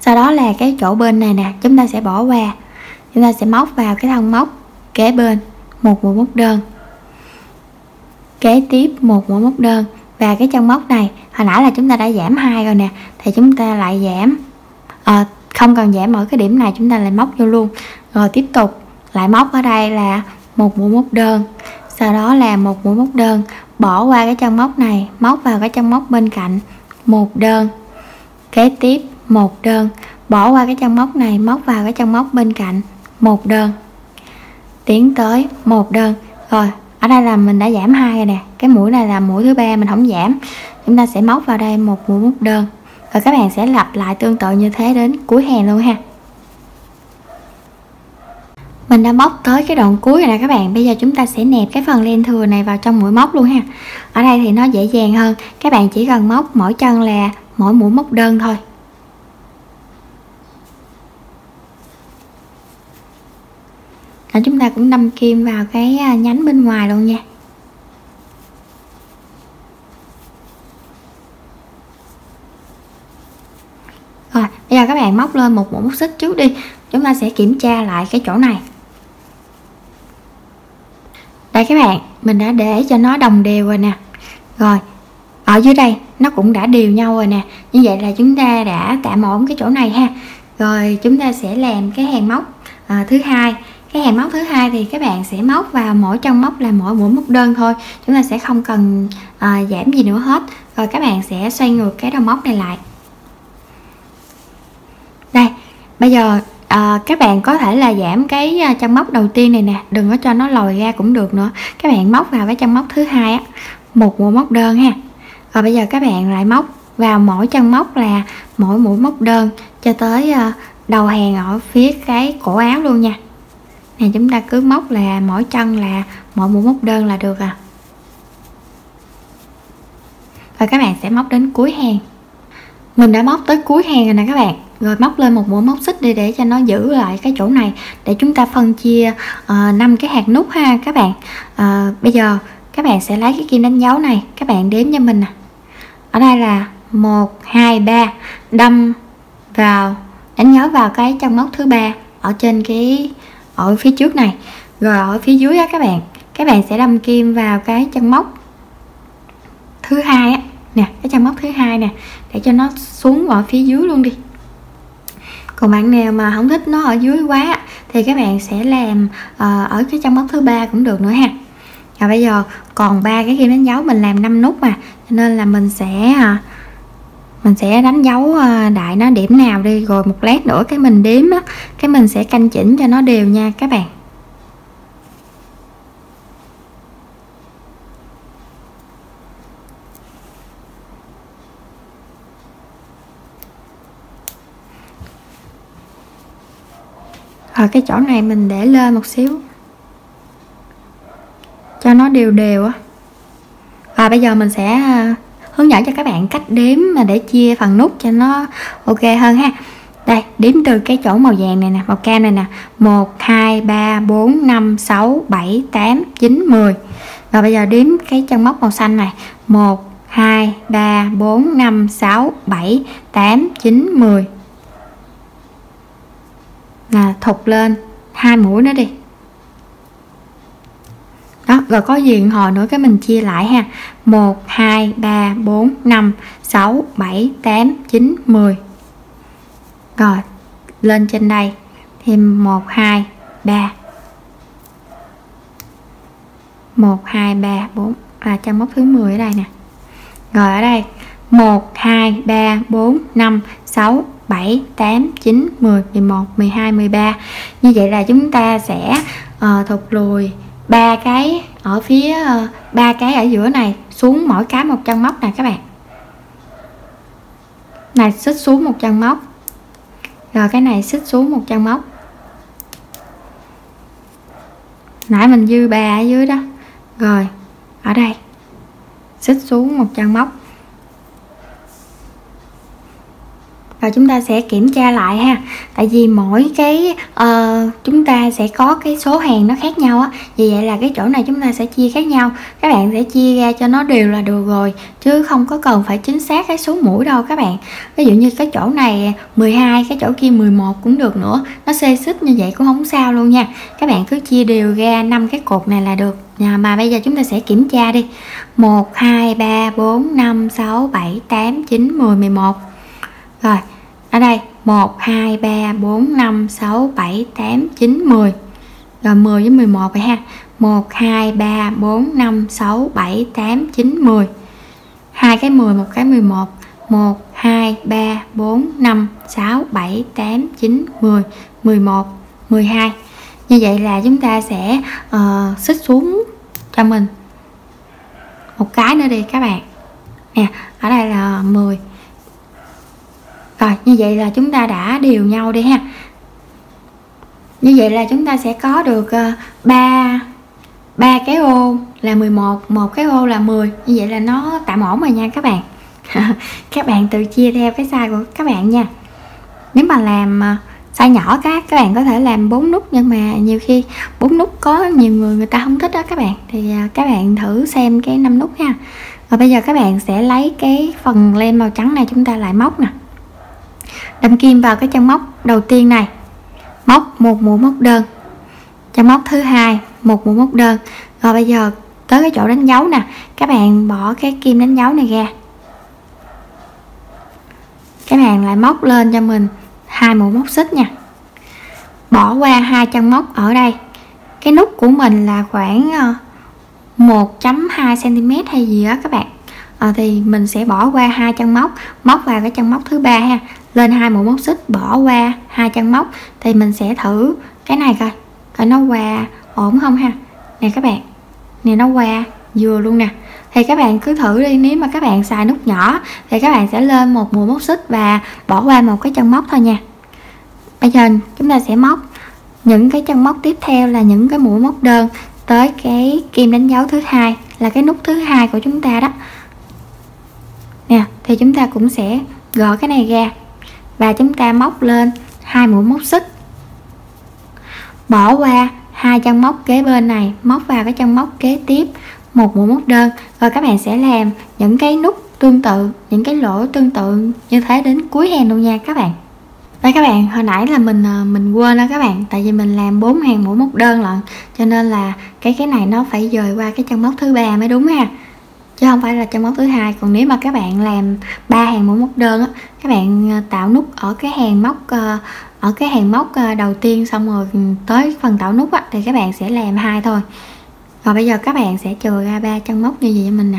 sau đó là cái chỗ bên này nè chúng ta sẽ bỏ qua, chúng ta sẽ móc vào cái thân móc Kế bên một mũi móc đơn, kế tiếp một mũi móc đơn. Và cái chân móc này hồi nãy là chúng ta đã giảm hai rồi nè, thì chúng ta lại giảm, à, không cần giảm ở cái điểm này, chúng ta lại móc vô luôn, rồi tiếp tục lại móc ở đây là một mũi móc đơn, sau đó là một mũi móc đơn, bỏ qua cái chân móc này, móc vào cái chân móc bên cạnh một đơn, kế tiếp một đơn, bỏ qua cái chân móc này, móc vào cái chân móc bên cạnh một đơn, tiến tới một đơn. Rồi ở đây là mình đã giảm hai rồi nè, cái mũi này là mũi thứ ba mình không giảm, chúng ta sẽ móc vào đây một mũi móc đơn. Rồi các bạn sẽ lặp lại tương tự như thế đến cuối hàng luôn ha. Mình đã móc tới cái đoạn cuối rồi nè các bạn. Bây giờ chúng ta sẽ nẹp cái phần len thừa này vào trong mũi móc luôn ha. Ở đây thì nó dễ dàng hơn, các bạn chỉ cần móc mỗi chân là mỗi mũi móc đơn thôi. Rồi chúng ta cũng đâm kim vào cái nhánh bên ngoài luôn nha. Rồi bây giờ các bạn móc lên một mũi móc xích trước đi, chúng ta sẽ kiểm tra lại cái chỗ này. Đây các bạn, mình đã để cho nó đồng đều rồi nè. Rồi ở dưới đây nó cũng đã đều nhau rồi nè. Như vậy là chúng ta đã tạm ổn cái chỗ này ha. Rồi chúng ta sẽ làm cái hàng móc à, thứ hai. Cái hàng móc thứ hai thì các bạn sẽ móc vào mỗi chân móc là mỗi mũi móc đơn thôi, chúng ta sẽ không cần à, giảm gì nữa hết. Rồi các bạn sẽ xoay ngược cái đầu móc này lại. Đây bây giờ à, các bạn có thể là giảm cái chân móc đầu tiên này nè, đừng có cho nó lồi ra cũng được nữa. Các bạn móc vào cái chân móc thứ hai á, một mũi móc đơn ha. Rồi bây giờ các bạn lại móc vào mỗi chân móc là mỗi mũi móc đơn cho tới à, đầu hàng ở phía cái cổ áo luôn nha. Này chúng ta cứ móc là mỗi chân là mỗi mũi móc đơn là được à. Rồi các bạn sẽ móc đến cuối hàng. Mình đã móc tới cuối hàng rồi nè các bạn. Rồi móc lên một mũi móc xích đi để cho nó giữ lại cái chỗ này, để chúng ta phân chia năm uh, cái hạt nút ha các bạn. Uh, bây giờ các bạn sẽ lấy cái kim đánh dấu này, các bạn đếm cho mình nè. Ở đây là một, hai, ba, đâm vào, đánh dấu vào cái chân móc thứ ba ở trên cái ở phía trước này. Rồi ở phía dưới á các bạn, các bạn sẽ đâm kim vào cái chân móc thứ hai á nè, cái chân móc thứ hai nè, để cho nó xuống ở phía dưới luôn đi. Còn bạn nào mà không thích nó ở dưới quá thì các bạn sẽ làm uh, ở cái chân móc thứ ba cũng được nữa ha. Và bây giờ còn ba cái kim đánh dấu, mình làm năm nút mà, cho nên là mình sẽ uh, mình sẽ đánh dấu đại nó điểm nào đi, rồi một lát nữa cái mình đếm á, cái mình sẽ canh chỉnh cho nó đều nha các bạn. Rồi cái chỗ này mình để lên một xíu cho nó đều đều á. Và bây giờ mình sẽ hướng dẫn cho các bạn cách đếm mà để chia phần nút cho nó ok hơn ha. Đây, đếm từ cái chỗ màu vàng này nè, màu cam này nè, một, hai, ba, bốn, năm, sáu, bảy, tám, chín, mười. Và bây giờ đếm cái chân móc màu xanh này, một, hai, ba, bốn, năm, sáu, bảy, tám, chín, mười. Là thụt lên hai mũi nữa đi. Đó, rồi có gì hồi nữa cái mình chia lại ha. một, hai, ba, bốn, năm, sáu, bảy, tám, chín, mười. Rồi, lên trên đây thêm một, hai, ba, một, hai, ba, bốn là chân móc thứ mười ở đây nè. Rồi ở đây một, hai, ba, bốn, năm, sáu, bảy, tám, chín, mười, mười một, mười hai, mười ba. Như vậy là chúng ta sẽ uh, thụt lùi ba cái ở phía ba cái ở giữa này xuống mỗi cái một chân móc nè các bạn. Này xích xuống một chân móc, rồi cái này xích xuống một chân móc, nãy mình dư ba ở dưới đó. Rồi ở đây xích xuống một chân móc, và chúng ta sẽ kiểm tra lại ha. Tại vì mỗi cái uh, chúng ta sẽ có cái số hàng nó khác nhau á, vì vậy là cái chỗ này chúng ta sẽ chia khác nhau. Các bạn sẽ chia ra cho nó đều là được rồi, chứ không có cần phải chính xác cái số mũi đâu các bạn. Ví dụ như cái chỗ này mười hai, cái chỗ kia mười một cũng được nữa, nó xê xích như vậy cũng không sao luôn nha. Các bạn cứ chia đều ra năm cái cột này là được. Mà bây giờ chúng ta sẽ kiểm tra đi. Một, hai, ba, bốn, năm, sáu, bảy, tám, chín, mười, mười một. Rồi, ở đây một, hai, ba, bốn, năm, sáu, bảy, tám, chín, mười. Rồi mười với mười một vậy ha. Một, hai, ba, bốn, năm, sáu, bảy, tám, chín, mười. Hai cái mười, một cái mười một. Một, hai, ba, bốn, năm, sáu, bảy, tám, chín, mười, mười một, mười hai. Như vậy là chúng ta sẽ uh, xích xuống cho mình một cái nữa đi các bạn nè. Ở đây là mười. Rồi, như vậy là chúng ta đã đều nhau đi ha. Như vậy là chúng ta sẽ có được uh, ba cái ô là mười một, một cái ô là mười. Như vậy là nó tạm ổn rồi nha các bạn. Các bạn tự chia theo cái size của các bạn nha. Nếu mà làm uh, size nhỏ các các bạn có thể làm bốn nút, nhưng mà nhiều khi bốn nút có nhiều người người ta không thích đó các bạn, thì các bạn thử xem cái năm nút ha. Rồi bây giờ các bạn sẽ lấy cái phần len màu trắng này, chúng ta lại móc nè, đâm kim vào cái chân móc đầu tiên này, móc một mũi móc đơn, chân móc thứ hai một mũi móc đơn. Rồi bây giờ tới cái chỗ đánh dấu nè, các bạn bỏ cái kim đánh dấu này ra, các bạn lại móc lên cho mình hai mũi móc xích nha, bỏ qua hai chân móc ở đây. Cái nút của mình là khoảng một phẩy hai xăng ti mét hay gì đó các bạn, à, thì mình sẽ bỏ qua hai chân móc, móc vào cái chân móc thứ ba ha, lên hai mũi móc xích, bỏ qua hai chân móc. Thì mình sẽ thử cái này coi coi nó qua ổn không ha. Nè các bạn, nè nó qua vừa luôn nè. Thì các bạn cứ thử đi, nếu mà các bạn xài nút nhỏ thì các bạn sẽ lên một mũi móc xích và bỏ qua một cái chân móc thôi nha. Bây giờ chúng ta sẽ móc những cái chân móc tiếp theo là những cái mũi móc đơn tới cái kim đánh dấu thứ hai, là cái nút thứ hai của chúng ta đó nè. Thì chúng ta cũng sẽ gỡ cái này ra và chúng ta móc lên hai mũi móc xích, bỏ qua hai chân móc kế bên này, móc vào cái chân móc kế tiếp một mũi móc đơn. Rồi các bạn sẽ làm những cái nút tương tự, những cái lỗ tương tự như thế đến cuối hàng luôn nha các bạn. Đây các bạn, hồi nãy là mình mình quên đó các bạn, tại vì mình làm bốn hàng mũi móc đơn lận, cho nên là cái cái này nó phải dời qua cái chân móc thứ ba mới đúng ha, chứ không phải là chân móc thứ hai. Còn nếu mà các bạn làm ba hàng mũi móc đơn á, các bạn tạo nút ở cái hàng móc ở cái hàng móc đầu tiên, xong rồi tới phần tạo nút á, thì các bạn sẽ làm hai thôi. Rồi bây giờ các bạn sẽ chừa ra ba chân móc như vậy mình nè,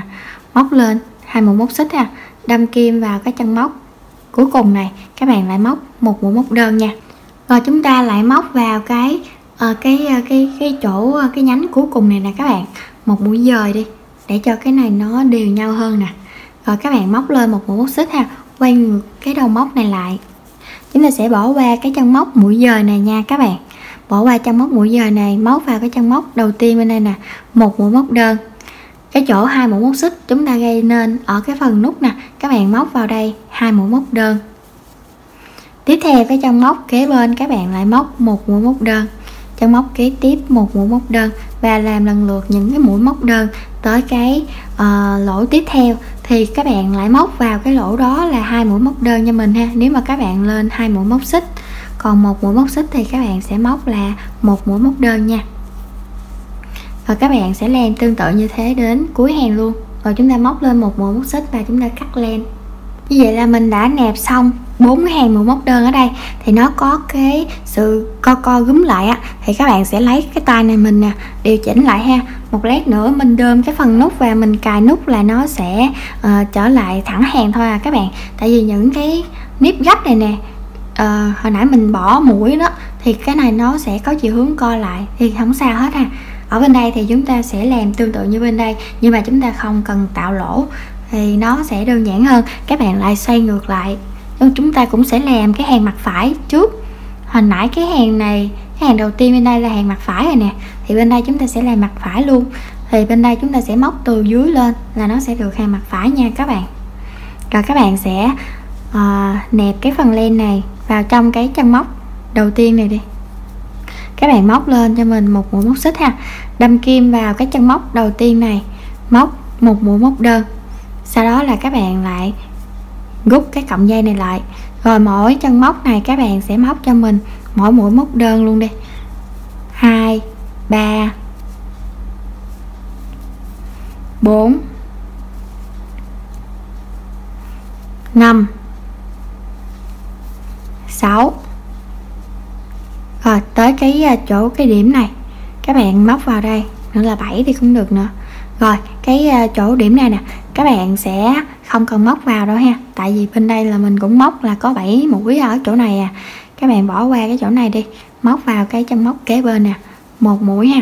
móc lên hai mũi móc xích ha, đâm kim vào cái chân móc cuối cùng này, các bạn lại móc một mũi móc đơn nha. Rồi chúng ta lại móc vào cái uh, cái uh, cái cái chỗ uh, cái nhánh cuối cùng này nè các bạn, một mũi dời đi để cho cái này nó đều nhau hơn nè. Rồi các bạn móc lên một mũi móc xích ha, quay ngược cái đầu móc này lại, chúng ta sẽ bỏ qua cái chân móc mũi dời này nha các bạn. Bỏ qua chân móc mũi dời này, móc vào cái chân móc đầu tiên bên đây nè, một mũi móc đơn. Cái chỗ hai mũi móc xích chúng ta gây nên ở cái phần nút nè, các bạn móc vào đây hai mũi móc đơn. Tiếp theo cái chân móc kế bên, các bạn lại móc một mũi móc đơn, chân móc kế tiếp một mũi móc đơn, và làm lần lượt những cái mũi móc đơn tới cái uh, lỗ tiếp theo. Thì các bạn lại móc vào cái lỗ đó là hai mũi móc đơn cho mình ha, nếu mà các bạn lên hai mũi móc xích. Còn một mũi móc xích thì các bạn sẽ móc là một mũi móc đơn nha. Rồi các bạn sẽ làm tương tự như thế đến cuối hàng luôn. Rồi chúng ta móc lên một mũi móc xích và chúng ta cắt len. Như vậy là mình đã nẹp xong bốn cái hàng mũi móc đơn ở đây, thì nó có cái sự co co gúm lại á, thì các bạn sẽ lấy cái tay này mình nè, điều chỉnh lại ha. Một lát nữa mình đơm cái phần nút và mình cài nút là nó sẽ uh, trở lại thẳng hàng thôi à các bạn. Tại vì những cái nếp gấp này nè, Uh, hồi nãy mình bỏ mũi đó, thì cái này nó sẽ có chiều hướng co lại, thì không sao hết ha. Ở bên đây thì chúng ta sẽ làm tương tự như bên đây, nhưng mà chúng ta không cần tạo lỗ thì nó sẽ đơn giản hơn. Các bạn lại xoay ngược lại. Chúng ta cũng sẽ làm cái hàng mặt phải trước. Hồi nãy cái hàng này, cái hàng đầu tiên bên đây là hàng mặt phải rồi nè, thì bên đây chúng ta sẽ làm mặt phải luôn. Thì bên đây chúng ta sẽ móc từ dưới lên là nó sẽ được hàng mặt phải nha các bạn. Rồi các bạn sẽ à, nẹp cái phần len này vào trong cái chân móc đầu tiên này đi. Các bạn móc lên cho mình một mũi móc xích ha, đâm kim vào cái chân móc đầu tiên này, móc một mũi móc đơn, sau đó là các bạn lại rút cái cọng dây này lại, rồi mỗi chân móc này các bạn sẽ móc cho mình mỗi mũi móc đơn luôn đi, hai ba bốn năm sáu, rồi tới cái chỗ cái điểm này các bạn móc vào đây nữa là bảy thì cũng được nữa. Rồi cái chỗ điểm này nè các bạn sẽ không cần móc vào đâu ha, tại vì bên đây là mình cũng móc là có bảy mũi ở chỗ này à, các bạn bỏ qua cái chỗ này đi, móc vào cái chân móc kế bên nè, một mũi ha,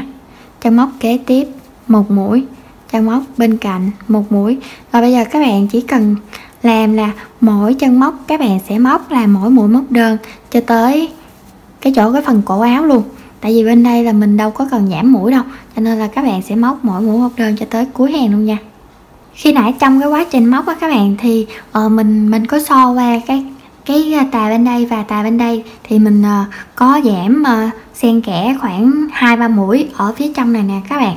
chân móc kế tiếp một mũi, chân móc bên cạnh một mũi. Rồi bây giờ các bạn chỉ cần làm là mỗi chân móc các bạn sẽ móc là mỗi mũi móc đơn cho tới cái chỗ cái phần cổ áo luôn, tại vì bên đây là mình đâu có cần giảm mũi đâu, cho nên là các bạn sẽ móc mỗi mũi móc đơn cho tới cuối hàng luôn nha. Khi nãy trong cái quá trình móc á các bạn thì uh, mình mình có so qua cái cái tà bên đây và tà bên đây thì mình uh, có giảm uh, xen kẽ khoảng hai ba mũi ở phía trong này nè các bạn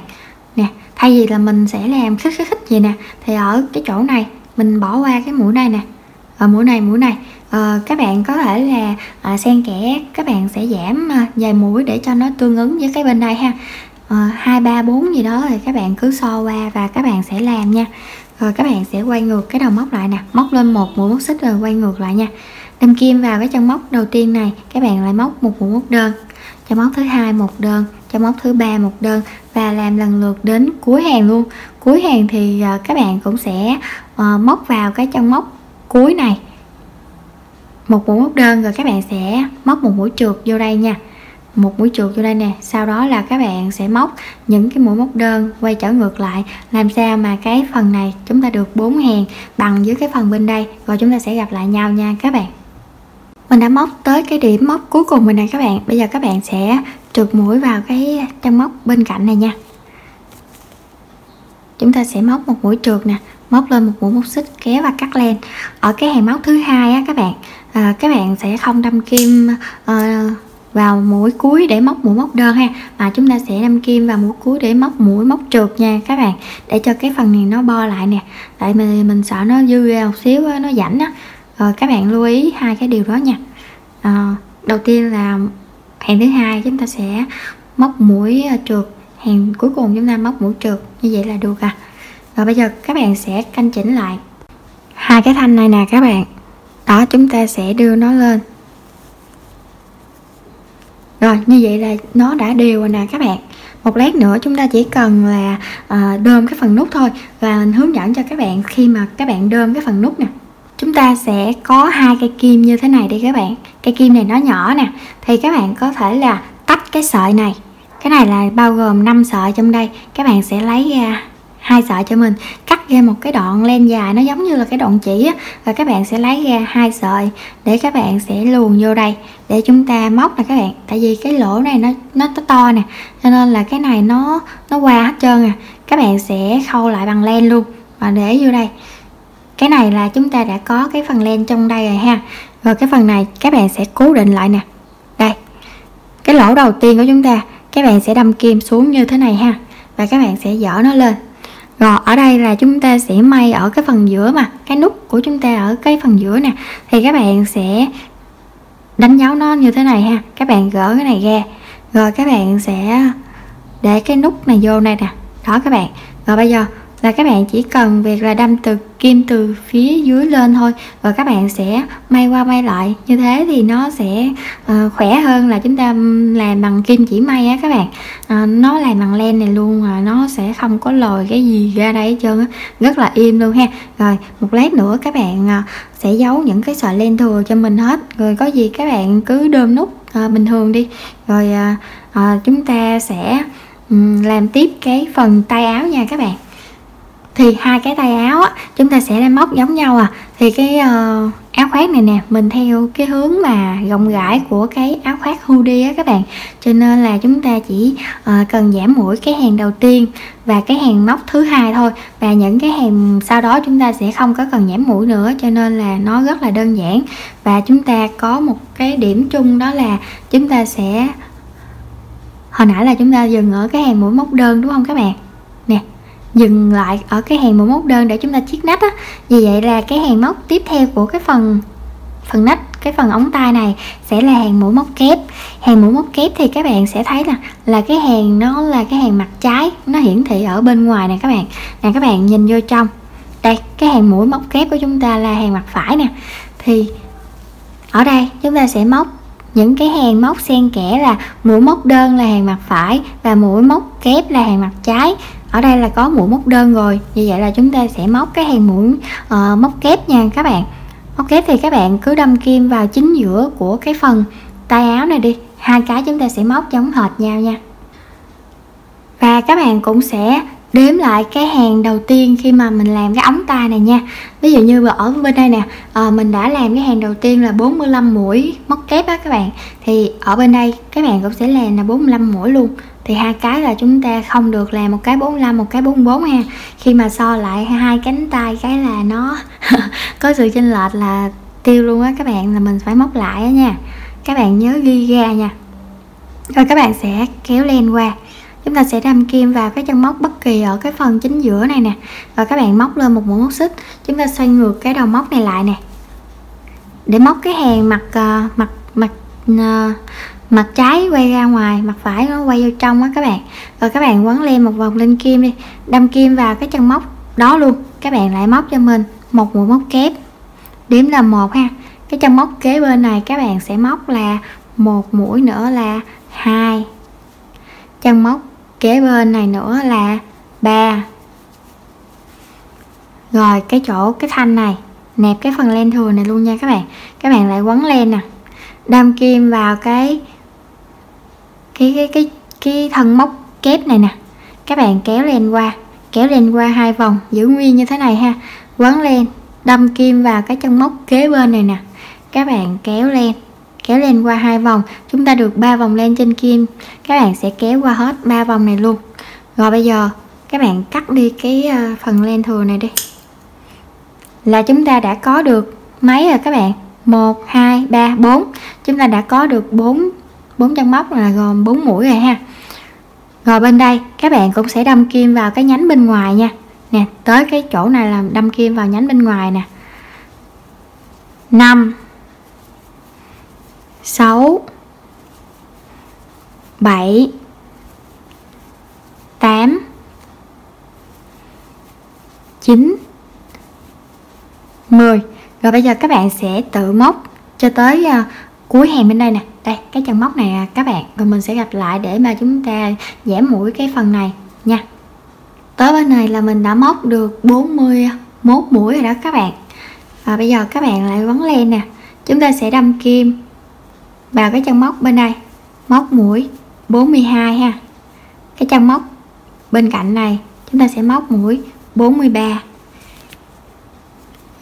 nè, thay vì là mình sẽ làm khích khích khích gì nè thì ở cái chỗ này mình bỏ qua cái mũi này nè, ở mũi này mũi này à, các bạn có thể là à, xen kẽ các bạn sẽ giảm à, vài mũi để cho nó tương ứng với cái bên đây ha, hai ba bốn gì đó thì các bạn cứ so qua và các bạn sẽ làm nha. Rồi các bạn sẽ quay ngược cái đầu móc lại nè, móc lên một mũi móc xích rồi quay ngược lại nha, đâm kim vào cái chân móc đầu tiên này các bạn lại móc một mũi móc đơn, cho móc thứ hai một đơn, cho móc thứ ba một đơn và làm lần lượt đến cuối hàng luôn. Cuối hàng thì uh, các bạn cũng sẽ uh, móc vào cái chân móc cuối này một mũi móc đơn, rồi các bạn sẽ móc một mũi trượt vô đây nha, một mũi trượt vô đây nè, sau đó là các bạn sẽ móc những cái mũi móc đơn quay trở ngược lại, làm sao mà cái phần này chúng ta được bốn hàng bằng với cái phần bên đây, rồi chúng ta sẽ gặp lại nhau nha các bạn. Mình đã móc tới cái điểm móc cuối cùng mình này các bạn, bây giờ các bạn sẽ trượt mũi vào cái chân móc bên cạnh này nha, chúng ta sẽ móc một mũi trượt nè, móc lên một mũi móc xích, kéo và cắt len. Ở cái hàng móc thứ hai á các bạn, à, các bạn sẽ không đâm kim à, vào mũi cuối để móc mũi móc đơn ha, mà chúng ta sẽ đâm kim vào mũi cuối để móc mũi móc trượt nha các bạn, để cho cái phần này nó bo lại nè, tại mình mình sợ nó dư ra một xíu nó rảnh á. Rồi các bạn lưu ý hai cái điều đó nha. À, đầu tiên là hàng thứ hai chúng ta sẽ móc mũi trượt, hàng cuối cùng chúng ta móc mũi trượt, như vậy là được à. Rồi bây giờ các bạn sẽ canh chỉnh lại hai cái thanh này nè các bạn, đó chúng ta sẽ đưa nó lên, rồi như vậy là nó đã đều rồi nè các bạn. Một lát nữa chúng ta chỉ cần là đơm cái phần nút thôi, và mình hướng dẫn cho các bạn khi mà các bạn đơm cái phần nút nè, chúng ta sẽ có hai cây kim như thế này đi các bạn. Cây kim này nó nhỏ nè thì các bạn có thể là tách cái sợi này, cái này là bao gồm năm sợi trong đây, các bạn sẽ lấy ra hai sợi cho mình, cắt ra một cái đoạn len dài nó giống như là cái đoạn chỉ á, và các bạn sẽ lấy ra hai sợi để các bạn sẽ luồn vô đây để chúng ta móc nè các bạn, tại vì cái lỗ này nó nó to nè cho nên là cái này nó nó qua hết trơn à, các bạn sẽ khâu lại bằng len luôn và để vô đây. Cái này là chúng ta đã có cái phần len trong đây rồi ha, rồi cái phần này các bạn sẽ cố định lại nè, đây cái lỗ đầu tiên của chúng ta các bạn sẽ đâm kim xuống như thế này ha, và các bạn sẽ dở nó lên. Rồi ở đây là chúng ta sẽ may ở cái phần giữa, mà cái nút của chúng ta ở cái phần giữa nè thì các bạn sẽ đánh dấu nó như thế này ha, các bạn gỡ cái này ra rồi các bạn sẽ để cái nút này vô này nè, đó các bạn. Rồi bây giờ là các bạn chỉ cần việc là đâm từ kim từ phía dưới lên thôi, rồi các bạn sẽ may qua may lại như thế thì nó sẽ uh, khỏe hơn là chúng ta làm bằng kim chỉ may á các bạn. Uh, nó làm bằng len này luôn mà nó sẽ không có lồi cái gì ra đây hết trơn á, rất là im luôn ha. Rồi một lát nữa các bạn uh, sẽ giấu những cái sợi len thừa cho mình hết, rồi có gì các bạn cứ đơm nút uh, bình thường đi. Rồi uh, uh, chúng ta sẽ um, làm tiếp cái phần tay áo nha các bạn. Thì hai cái tay áo á, chúng ta sẽ đem móc giống nhau à, thì cái uh, áo khoác này nè, mình theo cái hướng mà rộng rãi của cái áo khoác hoodie á các bạn, cho nên là chúng ta chỉ uh, cần giảm mũi cái hàng đầu tiên và cái hàng móc thứ hai thôi, và những cái hàng sau đó chúng ta sẽ không có cần giảm mũi nữa, cho nên là nó rất là đơn giản. Và chúng ta có một cái điểm chung đó là chúng ta sẽ, hồi nãy là chúng ta dừng ở cái hàng mũi móc đơn đúng không các bạn nè, dừng lại ở cái hàng mũi móc đơn để chúng ta chiết nách á. Vì vậy là cái hàng móc tiếp theo của cái phần phần nách, cái phần ống tay này sẽ là hàng mũi móc kép. Hàng mũi móc kép thì các bạn sẽ thấy là là cái hàng nó là cái hàng mặt trái, nó hiển thị ở bên ngoài nè các bạn. Nè các bạn nhìn vô trong đây, cái hàng mũi móc kép của chúng ta là hàng mặt phải nè, thì ở đây chúng ta sẽ móc những cái hàng móc xen kẽ, là mũi móc đơn là hàng mặt phải và mũi móc kép là hàng mặt trái. Ở đây là có mũi móc đơn rồi, vì vậy là chúng ta sẽ móc cái hàng mũi uh, móc kép nha các bạn. Móc kép thì các bạn cứ đâm kim vào chính giữa của cái phần tay áo này đi, hai cái chúng ta sẽ móc giống hệt nhau nha. Và các bạn cũng sẽ đếm lại cái hàng đầu tiên khi mà mình làm cái ống tay này nha. Ví dụ như ở bên đây nè, à, mình đã làm cái hàng đầu tiên là bốn mươi lăm mũi móc kép á các bạn, thì ở bên đây các bạn cũng sẽ làm là bốn mươi lăm mũi luôn. Thì hai cái là chúng ta không được làm một cái bốn mươi lăm, một cái bốn mươi bốn ha. Khi mà so lại hai cánh tay cái là nó có sự chênh lệch là tiêu luôn á các bạn, là mình phải móc lại á nha. Các bạn nhớ ghi ra nha. Rồi các bạn sẽ kéo len qua, chúng ta sẽ đâm kim vào cái chân móc bất kỳ ở cái phần chính giữa này nè, và các bạn móc lên một mũi móc xích. Chúng ta xoay ngược cái đầu móc này lại nè để móc cái hàng mặt uh, mặt mặt uh, mặt trái quay ra ngoài, mặt phải nó quay vô trong á các bạn. Rồi các bạn quấn len một vòng lên kim đi, đâm kim vào cái chân móc đó luôn, các bạn lại móc cho mình một mũi móc kép, điểm là một ha. Cái chân móc kế bên này các bạn sẽ móc là một mũi nữa là hai, chân móc kế bên này nữa là ba. Rồi cái chỗ cái thanh này nẹp cái phần len thừa này luôn nha các bạn, các bạn lại quấn len nè, đâm kim vào cái cái cái cái cái thân móc kép này nè, các bạn kéo len qua, kéo len qua hai vòng, giữ nguyên như thế này ha. Quấn len, đâm kim vào cái chân móc kế bên này nè, các bạn kéo len, kéo len qua hai vòng. Chúng ta được ba vòng len trên kim, các bạn sẽ kéo qua hết ba vòng này luôn. Rồi bây giờ các bạn cắt đi cái phần len thừa này đi, là chúng ta đã có được mấy rồi các bạn, một hai ba bốn, chúng ta đã có được bốn bốn chân móc là gồm bốn mũi rồi ha. Rồi bên đây các bạn cũng sẽ đâm kim vào cái nhánh bên ngoài nha. Nè, tới cái chỗ này là đâm kim vào nhánh bên ngoài nè. Năm sáu bảy tám chín mười. Rồi bây giờ các bạn sẽ tự móc cho tới uh, cuối hàng bên đây nè. Đây, cái chân móc này các bạn, rồi mình sẽ gặp lại để mà chúng ta giảm mũi cái phần này nha. Tới bên này là mình đã móc được bốn mươi mốt mũi rồi đó các bạn. Và bây giờ các bạn lại quấn len nè, chúng ta sẽ đâm kim vào cái chân móc bên đây, móc mũi bốn mươi hai ha. Cái chân móc bên cạnh này chúng ta sẽ móc mũi bốn mươi ba.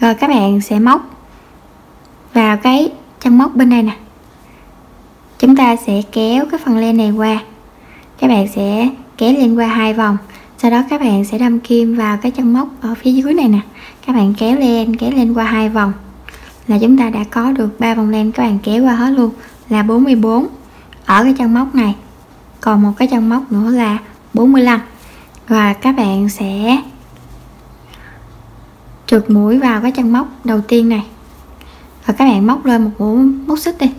Rồi các bạn sẽ móc vào cái chân móc bên đây nè, chúng ta sẽ kéo cái phần len này qua, các bạn sẽ kéo len qua hai vòng. Sau đó các bạn sẽ đâm kim vào cái chân móc ở phía dưới này nè, các bạn kéo len, kéo len qua hai vòng, là chúng ta đã có được ba vòng len, các bạn kéo qua hết luôn là bốn mươi bốn ở cái chân móc này, còn một cái chân móc nữa là bốn mươi lăm. Và các bạn sẽ trượt mũi vào cái chân móc đầu tiên này, và các bạn móc lên một mũi móc xích đi.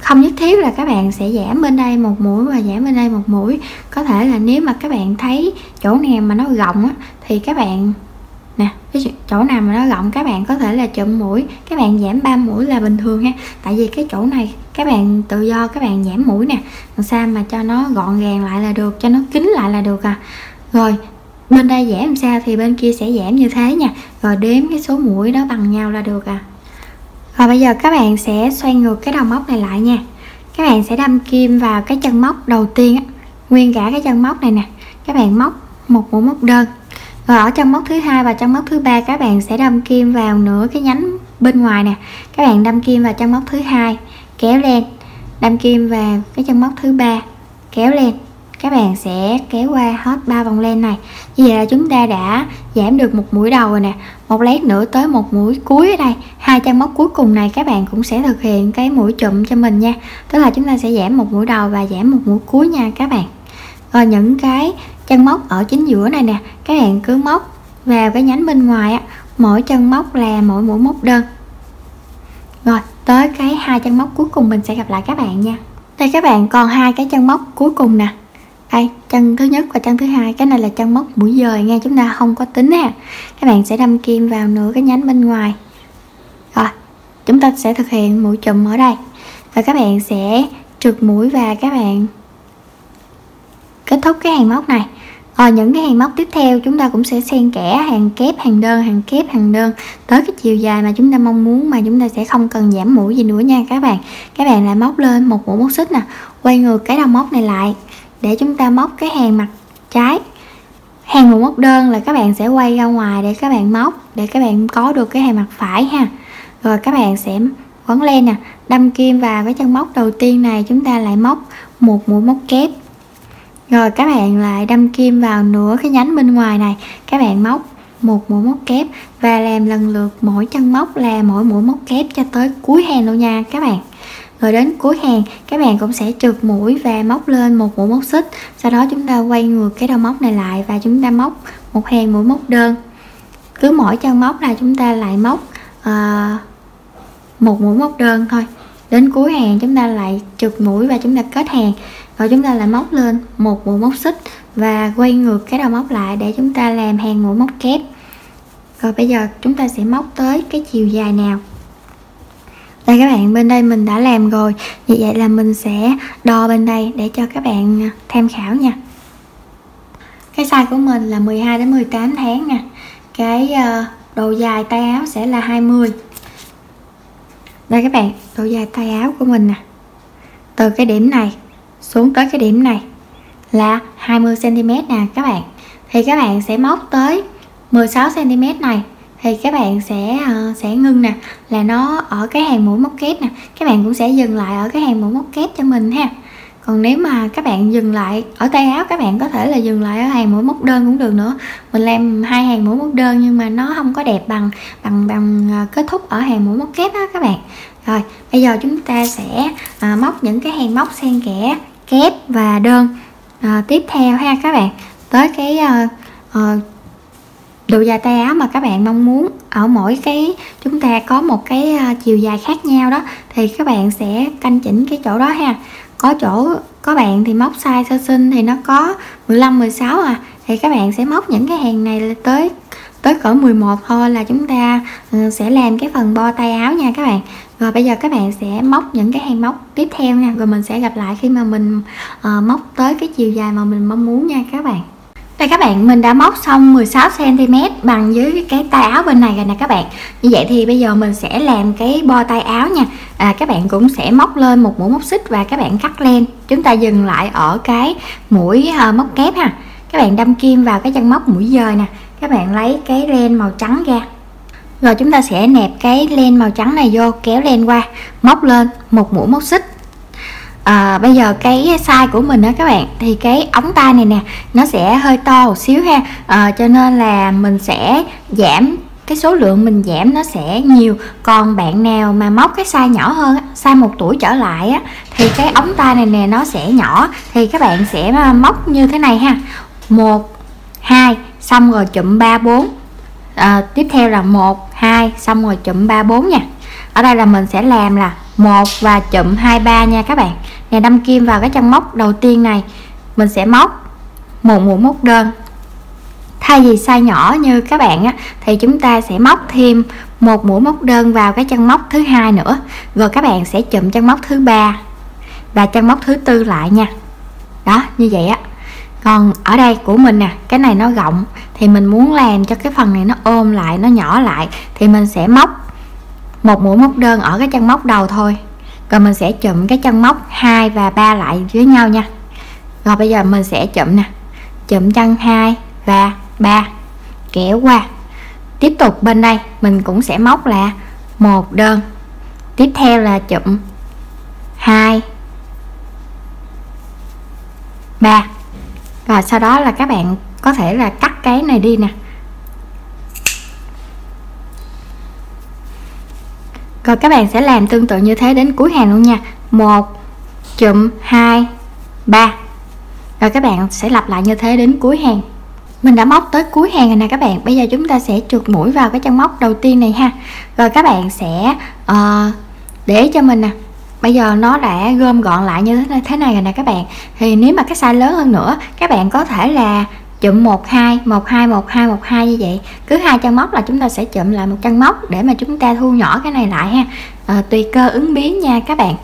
Không nhất thiết là các bạn sẽ giảm bên đây một mũi và giảm bên đây một mũi, có thể là nếu mà các bạn thấy chỗ nào mà nó rộng á, thì các bạn nè, cái chỗ nào mà nó rộng các bạn có thể là chụm mũi, các bạn giảm ba mũi là bình thường ha. Tại vì cái chỗ này các bạn tự do, các bạn giảm mũi nè, làm sao mà cho nó gọn gàng lại là được, cho nó kín lại là được à. Rồi bên đây giảm làm sao thì bên kia sẽ giảm như thế nha, rồi đếm cái số mũi đó bằng nhau là được à. Và bây giờ các bạn sẽ xoay ngược cái đầu móc này lại nha, các bạn sẽ đâm kim vào cái chân móc đầu tiên á, nguyên cả cái chân móc này nè, các bạn móc một mũi móc đơn. Rồi ở chân móc thứ hai và chân móc thứ ba các bạn sẽ đâm kim vào nửa cái nhánh bên ngoài nè, các bạn đâm kim vào chân móc thứ hai, kéo lên, đâm kim vào cái chân móc thứ ba, kéo lên. Các bạn sẽ kéo qua hết ba vòng len này. Như vậy là chúng ta đã giảm được một mũi đầu rồi nè. Một lát nữa tới một mũi cuối ở đây, hai chân móc cuối cùng này các bạn cũng sẽ thực hiện cái mũi chụm cho mình nha. Tức là chúng ta sẽ giảm một mũi đầu và giảm một mũi cuối nha các bạn. Rồi những cái chân móc ở chính giữa này nè, các bạn cứ móc vào cái nhánh bên ngoài á, mỗi chân móc là mỗi mũi móc đơn. Rồi tới cái hai chân móc cuối cùng mình sẽ gặp lại các bạn nha. Đây các bạn còn hai cái chân móc cuối cùng nè. Đây, chân thứ nhất và chân thứ hai, cái này là chân móc mũi dời nha, chúng ta không có tính ha. Các bạn sẽ đâm kim vào nửa cái nhánh bên ngoài. Rồi, chúng ta sẽ thực hiện mũi chùm ở đây. Và các bạn sẽ trượt mũi và các bạn kết thúc cái hàng móc này. Rồi những cái hàng móc tiếp theo chúng ta cũng sẽ xen kẽ hàng kép, hàng đơn, hàng kép, hàng đơn tới cái chiều dài mà chúng ta mong muốn, mà chúng ta sẽ không cần giảm mũi gì nữa nha các bạn. Các bạn lại móc lên một mũi móc xích nè, quay ngược cái đầu móc này lại để chúng ta móc cái hàng mặt trái. Hàng mũi móc đơn là các bạn sẽ quay ra ngoài để các bạn móc, để các bạn có được cái hàng mặt phải ha. Rồi các bạn sẽ quấn len nè, đâm kim vào cái chân móc đầu tiên này, chúng ta lại móc một mũi móc kép. Rồi các bạn lại đâm kim vào nửa cái nhánh bên ngoài này, các bạn móc một mũi móc kép và làm lần lượt mỗi chân móc là mỗi mũi móc kép cho tới cuối hàng luôn nha các bạn. Rồi đến cuối hàng các bạn cũng sẽ trượt mũi và móc lên một mũi móc xích, sau đó chúng ta quay ngược cái đầu móc này lại và chúng ta móc một hàng mũi móc đơn. Cứ mỗi chân móc là chúng ta lại móc à, một mũi móc đơn thôi. Đến cuối hàng chúng ta lại trượt mũi và chúng ta kết hàng. Rồi chúng ta lại móc lên một mũi móc xích và quay ngược cái đầu móc lại để chúng ta làm hàng mũi móc kép. Rồi bây giờ chúng ta sẽ móc tới cái chiều dài nào. Đây các bạn, bên đây mình đã làm rồi, vậy vậy là mình sẽ đo bên đây để cho các bạn tham khảo nha. Cái size của mình là mười hai đến mười tám tháng nè. Cái độ dài tay áo sẽ là hai mươi. Đây các bạn, độ dài tay áo của mình nè, từ cái điểm này xuống tới cái điểm này là hai mươi xăng ti mét nè các bạn. Thì các bạn sẽ móc tới mười sáu xăng ti mét này thì các bạn sẽ uh, sẽ ngưng nè, là nó ở cái hàng mũi móc kép nè. Các bạn cũng sẽ dừng lại ở cái hàng mũi móc kép cho mình ha. Còn nếu mà các bạn dừng lại ở tay áo, các bạn có thể là dừng lại ở hàng mũi móc đơn cũng được nữa. Mình làm hai hàng mũi móc đơn nhưng mà nó không có đẹp bằng bằng bằng kết thúc ở hàng mũi móc kép á các bạn. Rồi bây giờ chúng ta sẽ uh, móc những cái hàng móc xen kẽ kép và đơn uh, tiếp theo ha các bạn, tới cái uh, uh, độ dài tay áo mà các bạn mong muốn. Ở mỗi cái chúng ta có một cái chiều dài khác nhau đó, thì các bạn sẽ canh chỉnh cái chỗ đó ha. Có chỗ có bạn thì móc size sơ sinh thì nó có mười lăm, mười sáu à, thì các bạn sẽ móc những cái hàng này tới tới cỡ mười một thôi là chúng ta sẽ làm cái phần bo tay áo nha các bạn. Rồi bây giờ các bạn sẽ móc những cái hàng móc tiếp theo nha, rồi mình sẽ gặp lại khi mà mình uh, móc tới cái chiều dài mà mình mong muốn nha các bạn. Đây các bạn, mình đã móc xong mười sáu xăng ti mét bằng với cái tay áo bên này rồi nè các bạn. Như vậy thì bây giờ mình sẽ làm cái bo tay áo nha. À, các bạn cũng sẽ móc lên một mũi móc xích và các bạn cắt len. Chúng ta dừng lại ở cái mũi uh, móc kép ha. Các bạn đâm kim vào cái chân móc mũi dời nè. Các bạn lấy cái len màu trắng ra. Rồi chúng ta sẽ nẹp cái len màu trắng này vô, kéo len qua, móc lên một mũi móc xích. À, bây giờ cái size của mình đó các bạn, thì cái ống tay này nè nó sẽ hơi to một xíu ha, à, cho nên là mình sẽ giảm cái số lượng, mình giảm nó sẽ nhiều. Còn bạn nào mà móc cái size nhỏ hơn, size một tuổi trở lại á, thì cái ống tay này nè nó sẽ nhỏ, thì các bạn sẽ móc như thế này ha, một, hai xong rồi chụm ba, bốn, à, tiếp theo là một, hai xong rồi chụm ba, bốn nha. Ở đây là mình sẽ làm là một và chụm hai, ba nha các bạn. Nè, đâm kim vào cái chân móc đầu tiên này, mình sẽ móc một mũi móc đơn. Thay vì size nhỏ như các bạn á, thì chúng ta sẽ móc thêm một mũi móc đơn vào cái chân móc thứ hai nữa. Rồi các bạn sẽ chụm chân móc thứ ba và chân móc thứ tư lại nha. Đó, như vậy á. Còn ở đây của mình nè, cái này nó rộng thì mình muốn làm cho cái phần này nó ôm lại, nó nhỏ lại, thì mình sẽ móc một mũi móc đơn ở cái chân móc đầu thôi, rồi mình sẽ chụm cái chân móc hai và ba lại với nhau nha. Rồi bây giờ mình sẽ chụm nè, chụm chân hai và ba, kéo qua. Tiếp tục bên đây mình cũng sẽ móc là một đơn. Tiếp theo là chụm hai ba. Rồi sau đó là các bạn có thể là cắt cái này đi nè. Rồi các bạn sẽ làm tương tự như thế đến cuối hàng luôn nha. Một chụm hai ba. Rồi các bạn sẽ lặp lại như thế đến cuối hàng. Mình đã móc tới cuối hàng rồi nè các bạn. Bây giờ chúng ta sẽ trượt mũi vào cái chân móc đầu tiên này ha. Rồi các bạn sẽ uh, để cho mình nè. Bây giờ nó đã gom gọn lại như thế này rồi nè các bạn. Thì nếu mà cái size lớn hơn nữa, các bạn có thể là chụm một hai một hai một hai một hai như vậy. Cứ hai chân móc là chúng ta sẽ chụm lại một chân móc để mà chúng ta thu nhỏ cái này lại ha. À, tùy cơ ứng biến nha các bạn.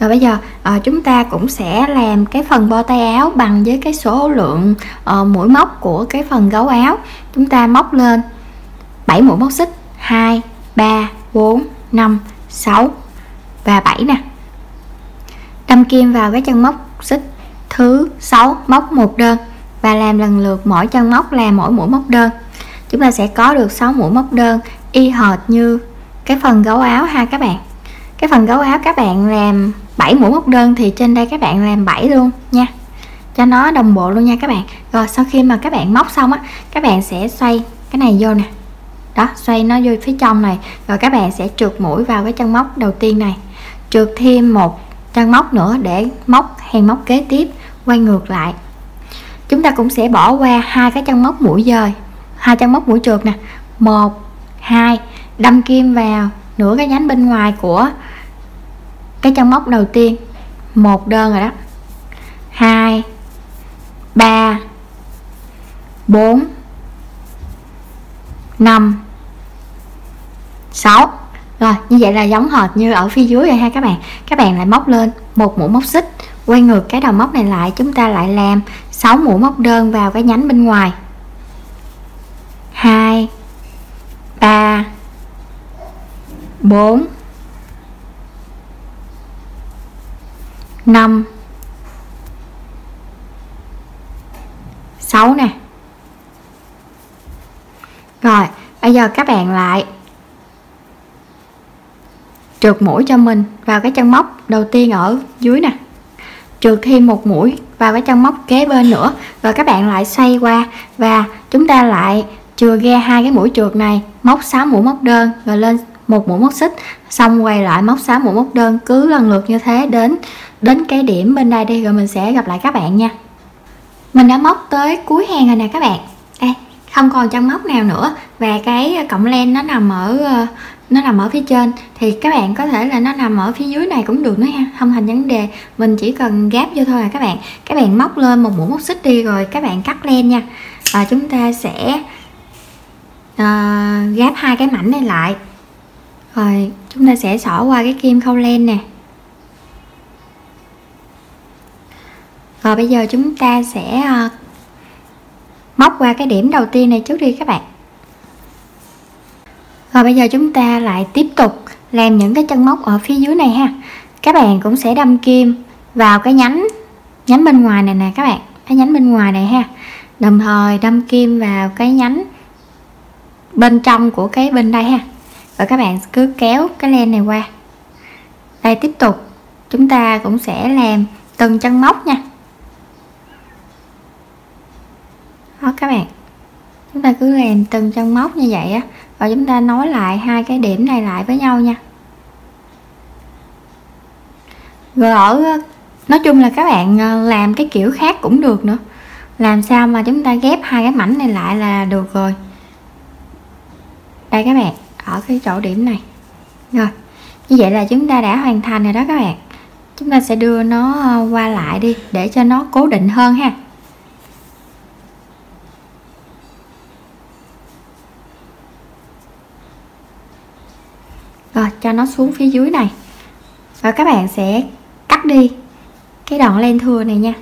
Rồi bây giờ à, chúng ta cũng sẽ làm cái phần bo tay áo bằng với cái số lượng à, mũi móc của cái phần gấu áo. Chúng ta móc lên bảy mũi móc xích, hai ba bốn năm sáu và bảy nè. Đâm kim vào cái chân móc xích thứ sáu, móc một đơn và làm lần lượt mỗi chân móc là mỗi mũi móc đơn. Chúng ta sẽ có được sáu mũi móc đơn y hệt như cái phần gấu áo ha các bạn. Cái phần gấu áo các bạn làm bảy mũi móc đơn thì trên đây các bạn làm bảy luôn nha, cho nó đồng bộ luôn nha các bạn. Rồi sau khi mà các bạn móc xong á, các bạn sẽ xoay cái này vô nè, đó, xoay nó vô phía trong này. Rồi các bạn sẽ trượt mũi vào cái chân móc đầu tiên này, trượt thêm một chân móc nữa để móc hàng móc kế tiếp, quay ngược lại. Chúng ta cũng sẽ bỏ qua hai cái chân móc mũi dời, hai chân móc mũi trượt nè, một hai, đâm kim vào nửa cái nhánh bên ngoài của cái chân móc đầu tiên, một đơn rồi đó, hai ba bốn năm sáu. Rồi như vậy là giống hệt như ở phía dưới rồi ha các bạn. Các bạn lại móc lên một mũi móc xích, quay ngược cái đầu móc này lại, chúng ta lại làm sáu mũi móc đơn vào cái nhánh bên ngoài, hai ba bốn năm sáu nè. Rồi bây giờ các bạn lại trượt mũi cho mình vào cái chân móc đầu tiên ở dưới nè, trượt thêm một mũi vào cái chân móc kế bên nữa. Rồi các bạn lại xoay qua và chúng ta lại chừa ra hai cái mũi trượt này, móc sáu mũi móc đơn rồi lên một mũi móc xích, xong quay lại móc sáu mũi móc đơn, cứ lần lượt như thế đến đến cái điểm bên đây đi, rồi mình sẽ gặp lại các bạn nha. Mình đã móc tới cuối hàng rồi nè các bạn. Đây, không còn chân móc nào nữa và cái cọng len nó nằm ở nó nằm ở phía trên, thì các bạn có thể là nó nằm ở phía dưới này cũng được nữa ha, không thành vấn đề. Mình chỉ cần gáp vô thôi là các bạn. Các bạn móc lên một mũi móc xích đi rồi các bạn cắt len nha. Và chúng ta sẽ uh, gáp hai cái mảnh này lại. Rồi chúng ta sẽ xỏ qua cái kim khâu len nè. Rồi bây giờ chúng ta sẽ uh, móc qua cái điểm đầu tiên này trước đi các bạn. Rồi bây giờ chúng ta lại tiếp tục làm những cái chân móc ở phía dưới này ha. Các bạn cũng sẽ đâm kim vào cái nhánh nhánh bên ngoài này nè các bạn, cái nhánh bên ngoài này ha, đồng thời đâm kim vào cái nhánh bên trong của cái bên đây ha. Rồi các bạn cứ kéo cái len này qua đây, tiếp tục chúng ta cũng sẽ làm từng chân móc nha. Đó các bạn, chúng ta cứ làm từng chân móc như vậy á. Rồi chúng ta nối lại hai cái điểm này lại với nhau nha. Rồi ở nói chung là các bạn làm cái kiểu khác cũng được nữa, làm sao mà chúng ta ghép hai cái mảnh này lại là được rồi. Đây các bạn, ở cái chỗ điểm này. Rồi như vậy là chúng ta đã hoàn thành rồi đó các bạn. Chúng ta sẽ đưa nó qua lại đi để cho nó cố định hơn ha. Rồi cho nó xuống phía dưới này. Rồi các bạn sẽ cắt đi cái đoạn len thừa này nha.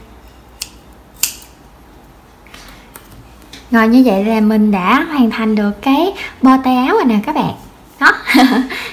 Rồi như vậy là mình đã hoàn thành được cái bo tay áo rồi nè các bạn. Đó.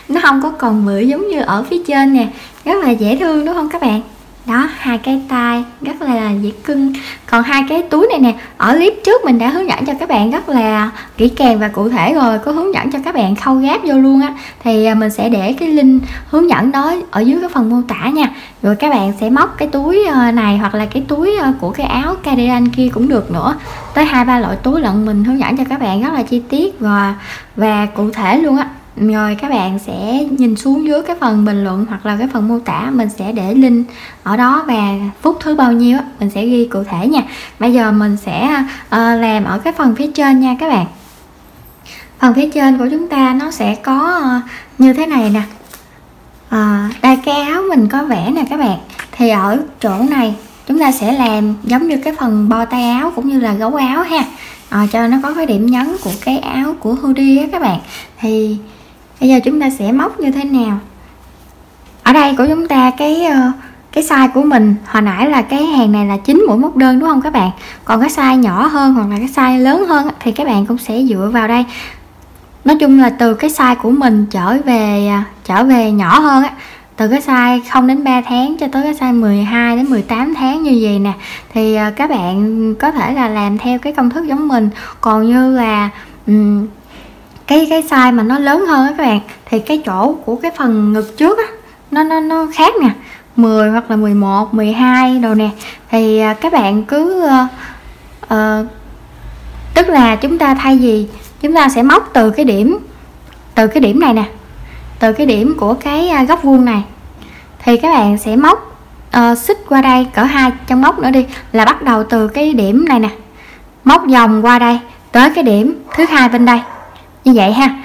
Nó không có còn bự giống như ở phía trên nè. Rất là dễ thương đúng không các bạn? đó, hai cái tay rất là dễ cưng. Còn hai cái túi này nè, ở clip trước mình đã hướng dẫn cho các bạn rất là kỹ càng và cụ thể rồi, có hướng dẫn cho các bạn khâu gáp vô luôn á, thì mình sẽ để cái link hướng dẫn đó ở dưới cái phần mô tả nha. Rồi các bạn sẽ móc cái túi này hoặc là cái túi của cái áo cardigan kia cũng được nữa, tới hai ba loại túi lận, mình hướng dẫn cho các bạn rất là chi tiết và và cụ thể luôn á. Rồi các bạn sẽ nhìn xuống dưới cái phần bình luận hoặc là cái phần mô tả, mình sẽ để link ở đó và phút thứ bao nhiêu á, mình sẽ ghi cụ thể nha. Bây giờ mình sẽ làm ở cái phần phía trên nha các bạn. Phần phía trên của chúng ta nó sẽ có như thế này nè. À, đây cái áo mình có vẽ nè các bạn, thì ở chỗ này chúng ta sẽ làm giống như cái phần bo tay áo cũng như là gấu áo ha, à, cho nó có cái điểm nhấn của cái áo của hoodie á các bạn. Thì bây giờ chúng ta sẽ móc như thế nào? Ở đây của chúng ta cái cái size của mình hồi nãy là cái hàng này là chín mũi móc đơn đúng không các bạn? Còn cái size nhỏ hơn hoặc là cái size lớn hơn thì các bạn cũng sẽ dựa vào đây. Nói chung là từ cái size của mình trở về trở về nhỏ hơn á, từ cái size không đến ba tháng cho tới cái size mười hai đến mười tám tháng như vậy nè, thì các bạn có thể là làm theo cái công thức giống mình. Còn như là um, cái cái size mà nó lớn hơn á các bạn, thì cái chỗ của cái phần ngực trước á nó nó nó khác nè, mười hoặc là mười một, mười hai đồ nè, thì các bạn cứ uh, uh, tức là chúng ta thay vì chúng ta sẽ móc từ cái điểm từ cái điểm này nè, từ cái điểm của cái góc vuông này, thì các bạn sẽ móc uh, xích qua đây cỡ hai chân móc nữa đi, là bắt đầu từ cái điểm này nè, móc vòng qua đây tới cái điểm thứ hai bên đây như vậy ha,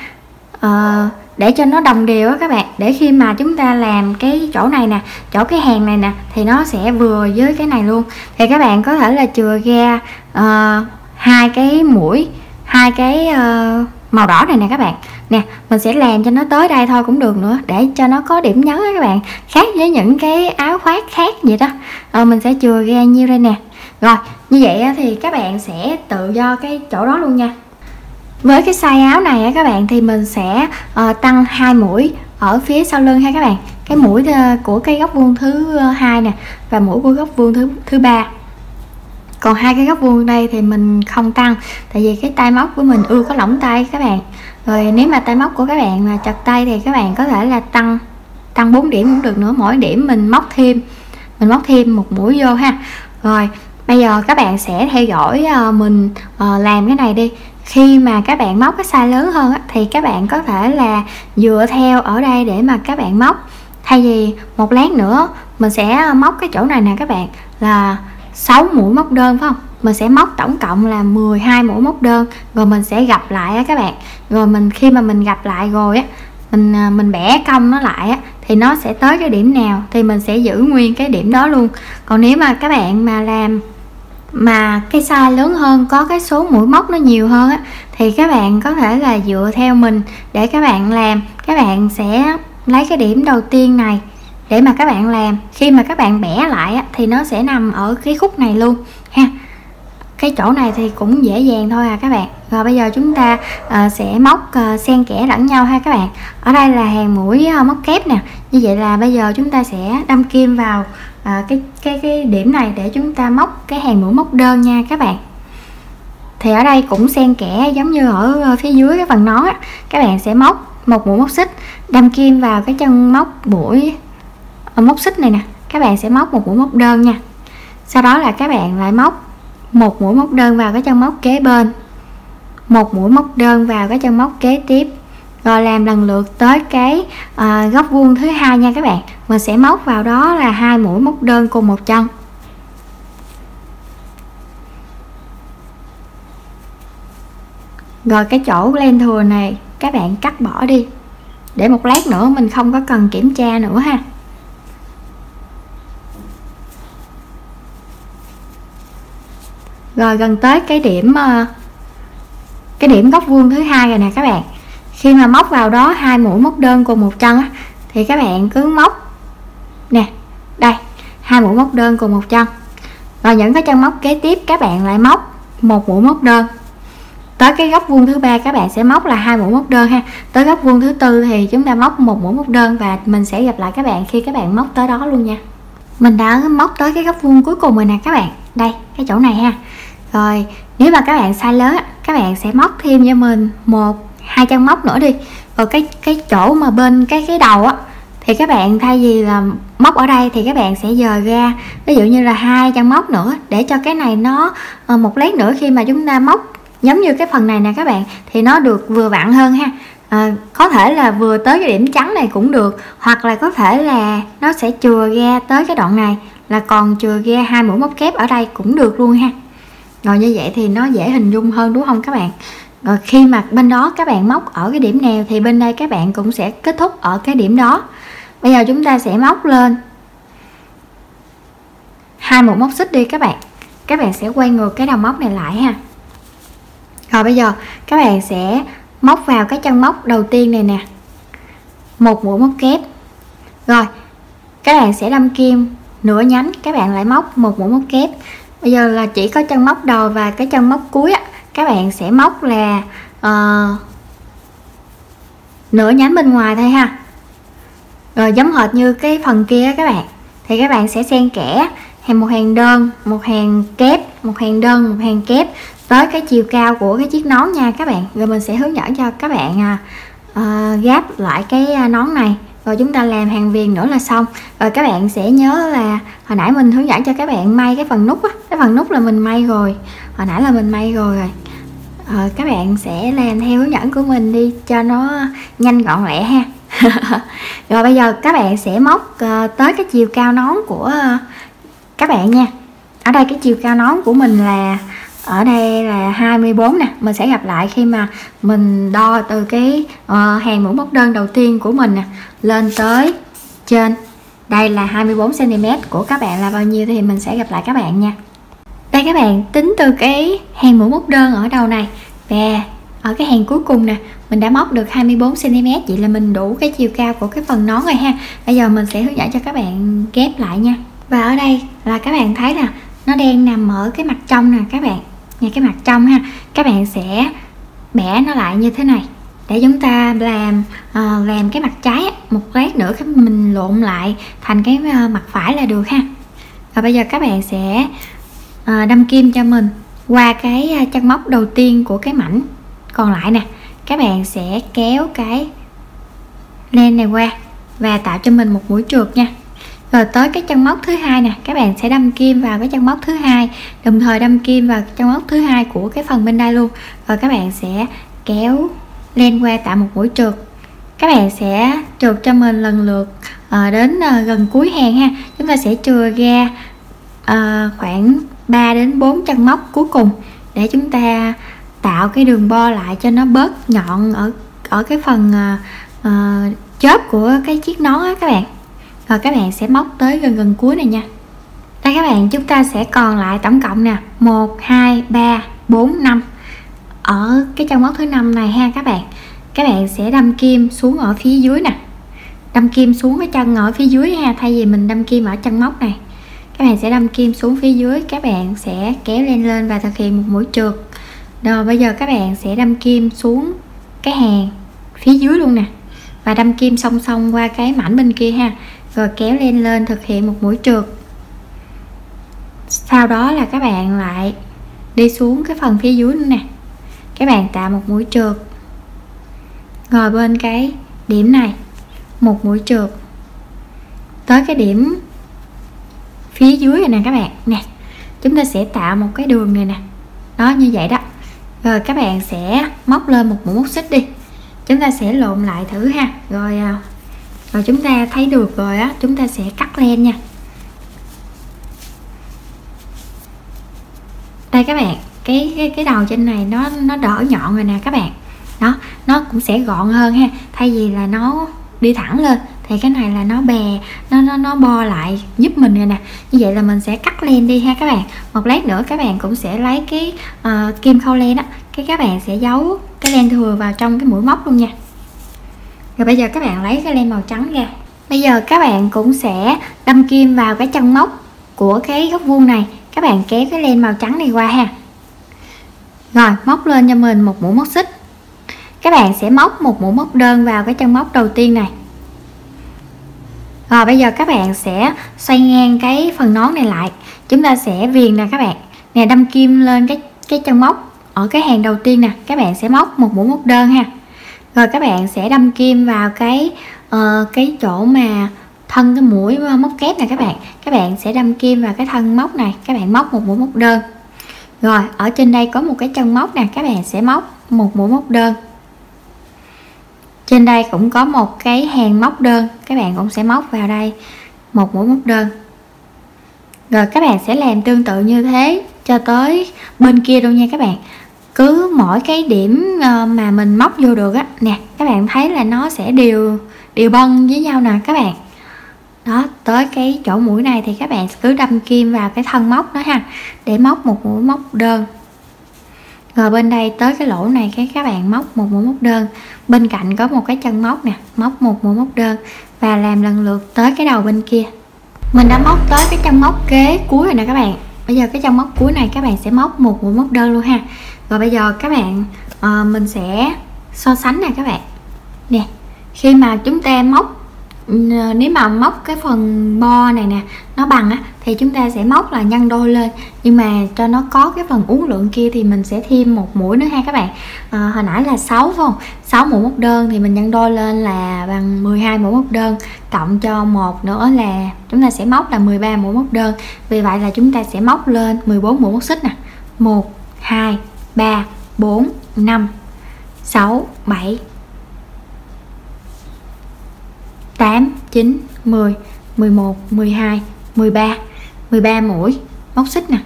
à, để cho nó đồng đều á các bạn, để khi mà chúng ta làm cái chỗ này nè, chỗ cái hàng này nè, thì nó sẽ vừa với cái này luôn. Thì các bạn có thể là chừa ra uh, hai cái mũi, hai cái uh, màu đỏ này nè các bạn nè, mình sẽ làm cho nó tới đây thôi cũng được nữa, để cho nó có điểm nhấn á các bạn, khác với những cái áo khoác khác vậy đó. Ờ, mình sẽ chừa ra nhiêu đây nè, rồi như vậy thì các bạn sẽ tự do cái chỗ đó luôn nha. Với cái size áo này á các bạn, thì mình sẽ uh, tăng hai mũi ở phía sau lưng ha các bạn, cái mũi uh, của cái góc vuông thứ hai nè và mũi của góc vuông thứ thứ ba. Còn hai cái góc vuông đây thì mình không tăng, tại vì cái tay móc của mình ưa có lỏng tay các bạn. Rồi nếu mà tay móc của các bạn mà chặt tay thì các bạn có thể là tăng tăng bốn điểm cũng được nữa, mỗi điểm mình móc thêm mình móc thêm một mũi vô ha. Rồi bây giờ các bạn sẽ theo dõi uh, mình uh, làm cái này đi. Khi mà các bạn móc cái size lớn hơn á, thì các bạn có thể là dựa theo ở đây để mà các bạn móc, thay vì một lát nữa mình sẽ móc cái chỗ này nè các bạn, là sáu mũi móc đơn phải không, mình sẽ móc tổng cộng là mười hai mũi móc đơn, rồi mình sẽ gặp lại á các bạn. Rồi mình khi mà mình gặp lại rồi á, mình mình bẻ cong nó lại á, thì nó sẽ tới cái điểm nào thì mình sẽ giữ nguyên cái điểm đó luôn. Còn nếu mà các bạn mà làm mà cái size lớn hơn, có cái số mũi móc nó nhiều hơn á, thì các bạn có thể là dựa theo mình để các bạn làm. Các bạn sẽ lấy cái điểm đầu tiên này để mà các bạn làm, khi mà các bạn bẻ lại á, thì nó sẽ nằm ở cái khúc này luôn ha, cái chỗ này thì cũng dễ dàng thôi à các bạn. Rồi bây giờ chúng ta uh, sẽ móc uh, xen kẽ lẫn nhau ha các bạn. Ở đây là hàng mũi uh, móc kép nè, như vậy là bây giờ chúng ta sẽ đâm kim vào À, cái cái cái điểm này để chúng ta móc cái hàng mũi móc đơn nha các bạn. Thì ở đây cũng xen kẽ giống như ở phía dưới cái phần nón á, các bạn sẽ móc một mũi móc xích, đâm kim vào cái chân móc mũi móc xích này nè, các bạn sẽ móc một mũi móc đơn nha. Sau đó là các bạn lại móc một mũi móc đơn vào cái chân móc kế bên, một mũi móc đơn vào cái chân móc kế tiếp, rồi làm lần lượt tới cái à, góc vuông thứ hai nha các bạn. Mình sẽ móc vào đó là hai mũi móc đơn cùng một chân, rồi cái chỗ len thừa này các bạn cắt bỏ đi để một lát nữa mình không có cần kiểm tra nữa ha. Rồi gần tới cái điểm cái điểm góc vuông thứ hai rồi nè các bạn, khi mà móc vào đó hai mũi móc đơn cùng một chân á, thì các bạn cứ móc nè, đây hai mũi móc đơn cùng một chân, rồi những cái chân móc kế tiếp các bạn lại móc một mũi móc đơn. Tới cái góc vuông thứ ba các bạn sẽ móc là hai mũi móc đơn ha, tới góc vuông thứ tư thì chúng ta móc một mũi móc đơn, và mình sẽ gặp lại các bạn khi các bạn móc tới đó luôn nha. Mình đã móc tới cái góc vuông cuối cùng rồi nè các bạn. Đây, cái chỗ này ha. Rồi, nếu mà các bạn size lớn, các bạn sẽ móc thêm cho mình một hai chân móc nữa đi. Rồi cái cái chỗ mà bên cái cái đầu á thì các bạn thay vì là móc ở đây thì các bạn sẽ dời ra, ví dụ như là hai chân móc nữa, để cho cái này nó một lát nữa khi mà chúng ta móc giống như cái phần này nè các bạn thì nó được vừa vặn hơn ha. À, có thể là vừa tới cái điểm trắng này cũng được, hoặc là có thể là nó sẽ chừa ra tới cái đoạn này, là còn chừa ra hai mũi móc kép ở đây cũng được luôn ha. Rồi như vậy thì nó dễ hình dung hơn đúng không các bạn? Rồi khi mà bên đó các bạn móc ở cái điểm nào thì bên đây các bạn cũng sẽ kết thúc ở cái điểm đó. Bây giờ chúng ta sẽ móc lên hai mũi móc xích đi các bạn. Các bạn sẽ quay ngược cái đầu móc này lại ha. Rồi bây giờ các bạn sẽ móc vào cái chân móc đầu tiên này nè, một mũi móc kép. Rồi các bạn sẽ đâm kim nửa nhánh, các bạn lại móc một mũi móc kép. Bây giờ là chỉ có chân móc đầu và cái chân móc cuối á, các bạn sẽ móc là uh, nửa nhánh bên ngoài thôi ha. Rồi giống hệt như cái phần kia các bạn, thì các bạn sẽ xen kẽ hàng, một hàng đơn, một hàng kép, một hàng đơn, một hàng kép tới cái chiều cao của cái chiếc nón nha các bạn. Rồi mình sẽ hướng dẫn cho các bạn uh, gáp lại cái nón này, rồi chúng ta làm hàng viền nữa là xong. Rồi các bạn sẽ nhớ là hồi nãy mình hướng dẫn cho các bạn may cái phần nút á, cái phần nút là mình may rồi, hồi nãy là mình may rồi rồi. Rồi các bạn sẽ làm theo hướng dẫn của mình đi cho nó nhanh gọn lẹ ha. Rồi bây giờ các bạn sẽ móc uh, tới cái chiều cao nón của uh, các bạn nha. Ở đây cái chiều cao nón của mình là ở đây là hai mươi bốn nè. Mình sẽ gặp lại khi mà mình đo từ cái uh, hàng mũi móc đơn đầu tiên của mình nè lên tới trên. Đây là hai mươi bốn xăng ti mét, của các bạn là bao nhiêu thì mình sẽ gặp lại các bạn nha. Đây các bạn, tính từ cái hàng mũi móc đơn ở đầu này và ở cái hàng cuối cùng nè, mình đã móc được hai mươi bốn xăng ti mét, vậy là mình đủ cái chiều cao của cái phần nón rồi ha. Bây giờ mình sẽ hướng dẫn cho các bạn ghép lại nha. Và ở đây là các bạn thấy là nó đang nằm ở cái mặt trong nè các bạn. Ngay cái mặt trong ha, các bạn sẽ bẻ nó lại như thế này để chúng ta làm uh, làm cái mặt trái, một lát nữa cái mình lộn lại thành cái mặt phải là được ha. Và bây giờ các bạn sẽ uh, đâm kim cho mình qua cái chân móc đầu tiên của cái mảnh còn lại nè, các bạn sẽ kéo cái len này qua và tạo cho mình một mũi trượt nha. Rồi tới cái chân móc thứ hai nè, các bạn sẽ đâm kim vào cái chân móc thứ hai, đồng thời đâm kim vào chân móc thứ hai của cái phần bên đây luôn. Rồi các bạn sẽ kéo len qua tạo một mũi trượt. Các bạn sẽ trượt cho mình lần lượt à, đến à, gần cuối hàng ha. Chúng ta sẽ chừa ra à, khoảng ba đến bốn chân móc cuối cùng để chúng ta tạo cái đường bo lại cho nó bớt nhọn ở ở cái phần à, à, chớp của cái chiếc nón á các bạn. Rồi các bạn sẽ móc tới gần gần cuối này nha. Đây các bạn, chúng ta sẽ còn lại tổng cộng nè một, hai, ba, bốn, năm ở cái chân móc thứ năm này ha các bạn. Các bạn sẽ đâm kim xuống ở phía dưới nè, đâm kim xuống cái chân ở phía dưới ha, thay vì mình đâm kim ở chân móc này. Các bạn sẽ đâm kim xuống phía dưới, các bạn sẽ kéo lên lên và thực hiện một mũi trượt. Rồi bây giờ các bạn sẽ đâm kim xuống cái hàng phía dưới luôn nè và đâm kim song song qua cái mảnh bên kia ha. Rồi kéo lên lên thực hiện một mũi trượt. Sau đó là các bạn lại đi xuống cái phần phía dưới nữa nè, các bạn tạo một mũi trượt. Rồi bên cái điểm này một mũi trượt tới cái điểm phía dưới này nè các bạn nè, chúng ta sẽ tạo một cái đường này nè, đó như vậy đó. Rồi các bạn sẽ móc lên một mũi móc xích đi, chúng ta sẽ lộn lại thử ha. Rồi rồi chúng ta thấy được rồi á, chúng ta sẽ cắt len nha. Đây các bạn, cái cái cái đầu trên này nó nó đỡ nhọn rồi nè các bạn. Đó, nó cũng sẽ gọn hơn ha. Thay vì là nó đi thẳng lên thì cái này là nó bè, nó nó nó bo lại giúp mình rồi nè. Như vậy là mình sẽ cắt len đi ha các bạn. Một lát nữa các bạn cũng sẽ lấy cái uh, kim khâu len á, cái các bạn sẽ giấu cái len thừa vào trong cái mũi móc luôn nha. Rồi bây giờ các bạn lấy cái len màu trắng ra. Bây giờ các bạn cũng sẽ đâm kim vào cái chân móc của cái góc vuông này, các bạn kéo cái len màu trắng này qua ha. Rồi móc lên cho mình một mũi móc xích. Các bạn sẽ móc một mũi móc đơn vào cái chân móc đầu tiên này. Rồi bây giờ các bạn sẽ xoay ngang cái phần nón này lại, chúng ta sẽ viền nè các bạn nè, đâm kim lên cái cái chân móc ở cái hàng đầu tiên nè. Các bạn sẽ móc một mũi móc đơn ha, rồi các bạn sẽ đâm kim vào cái uh, cái chỗ mà thân cái mũi móc kép này các bạn. Các bạn sẽ đâm kim vào cái thân móc này, các bạn móc một mũi móc đơn. Rồi ở trên đây có một cái chân móc nè, các bạn sẽ móc một mũi móc đơn. Trên đây cũng có một cái hàng móc đơn, các bạn cũng sẽ móc vào đây một mũi móc đơn. Rồi các bạn sẽ làm tương tự như thế cho tới bên kia luôn nha các bạn. Cứ mỗi cái điểm mà mình móc vô được á nè, các bạn thấy là nó sẽ đều đều bân với nhau nè các bạn. Đó, tới cái chỗ mũi này thì các bạn cứ đâm kim vào cái thân móc đó ha, để móc một mũi móc đơn. Rồi bên đây tới cái lỗ này cái các bạn móc một mũi móc đơn. Bên cạnh có một cái chân móc nè, móc một mũi móc đơn và làm lần lượt tới cái đầu bên kia. Mình đã móc tới cái chân móc kế cuối rồi nè các bạn. Bây giờ cái chân móc cuối này các bạn sẽ móc một mũi móc đơn luôn ha. Rồi bây giờ các bạn à, mình sẽ so sánh nè các bạn. Nè, khi mà chúng ta móc, nếu mà móc cái phần bo này nè nó bằng á thì chúng ta sẽ móc là nhân đôi lên, nhưng mà cho nó có cái phần uốn lượn kia thì mình sẽ thêm một mũi nữa ha các bạn. À, hồi nãy là sáu phải không, sáu mũi móc đơn thì mình nhân đôi lên là bằng mười hai mũi móc đơn, cộng cho một nữa là chúng ta sẽ móc là mười ba mũi móc đơn. Vì vậy là chúng ta sẽ móc lên mười bốn mũi móc xích nè, một hai ba bốn năm sáu bảy tám chín mười mười một mười hai mười ba mười ba mũi móc xích nè.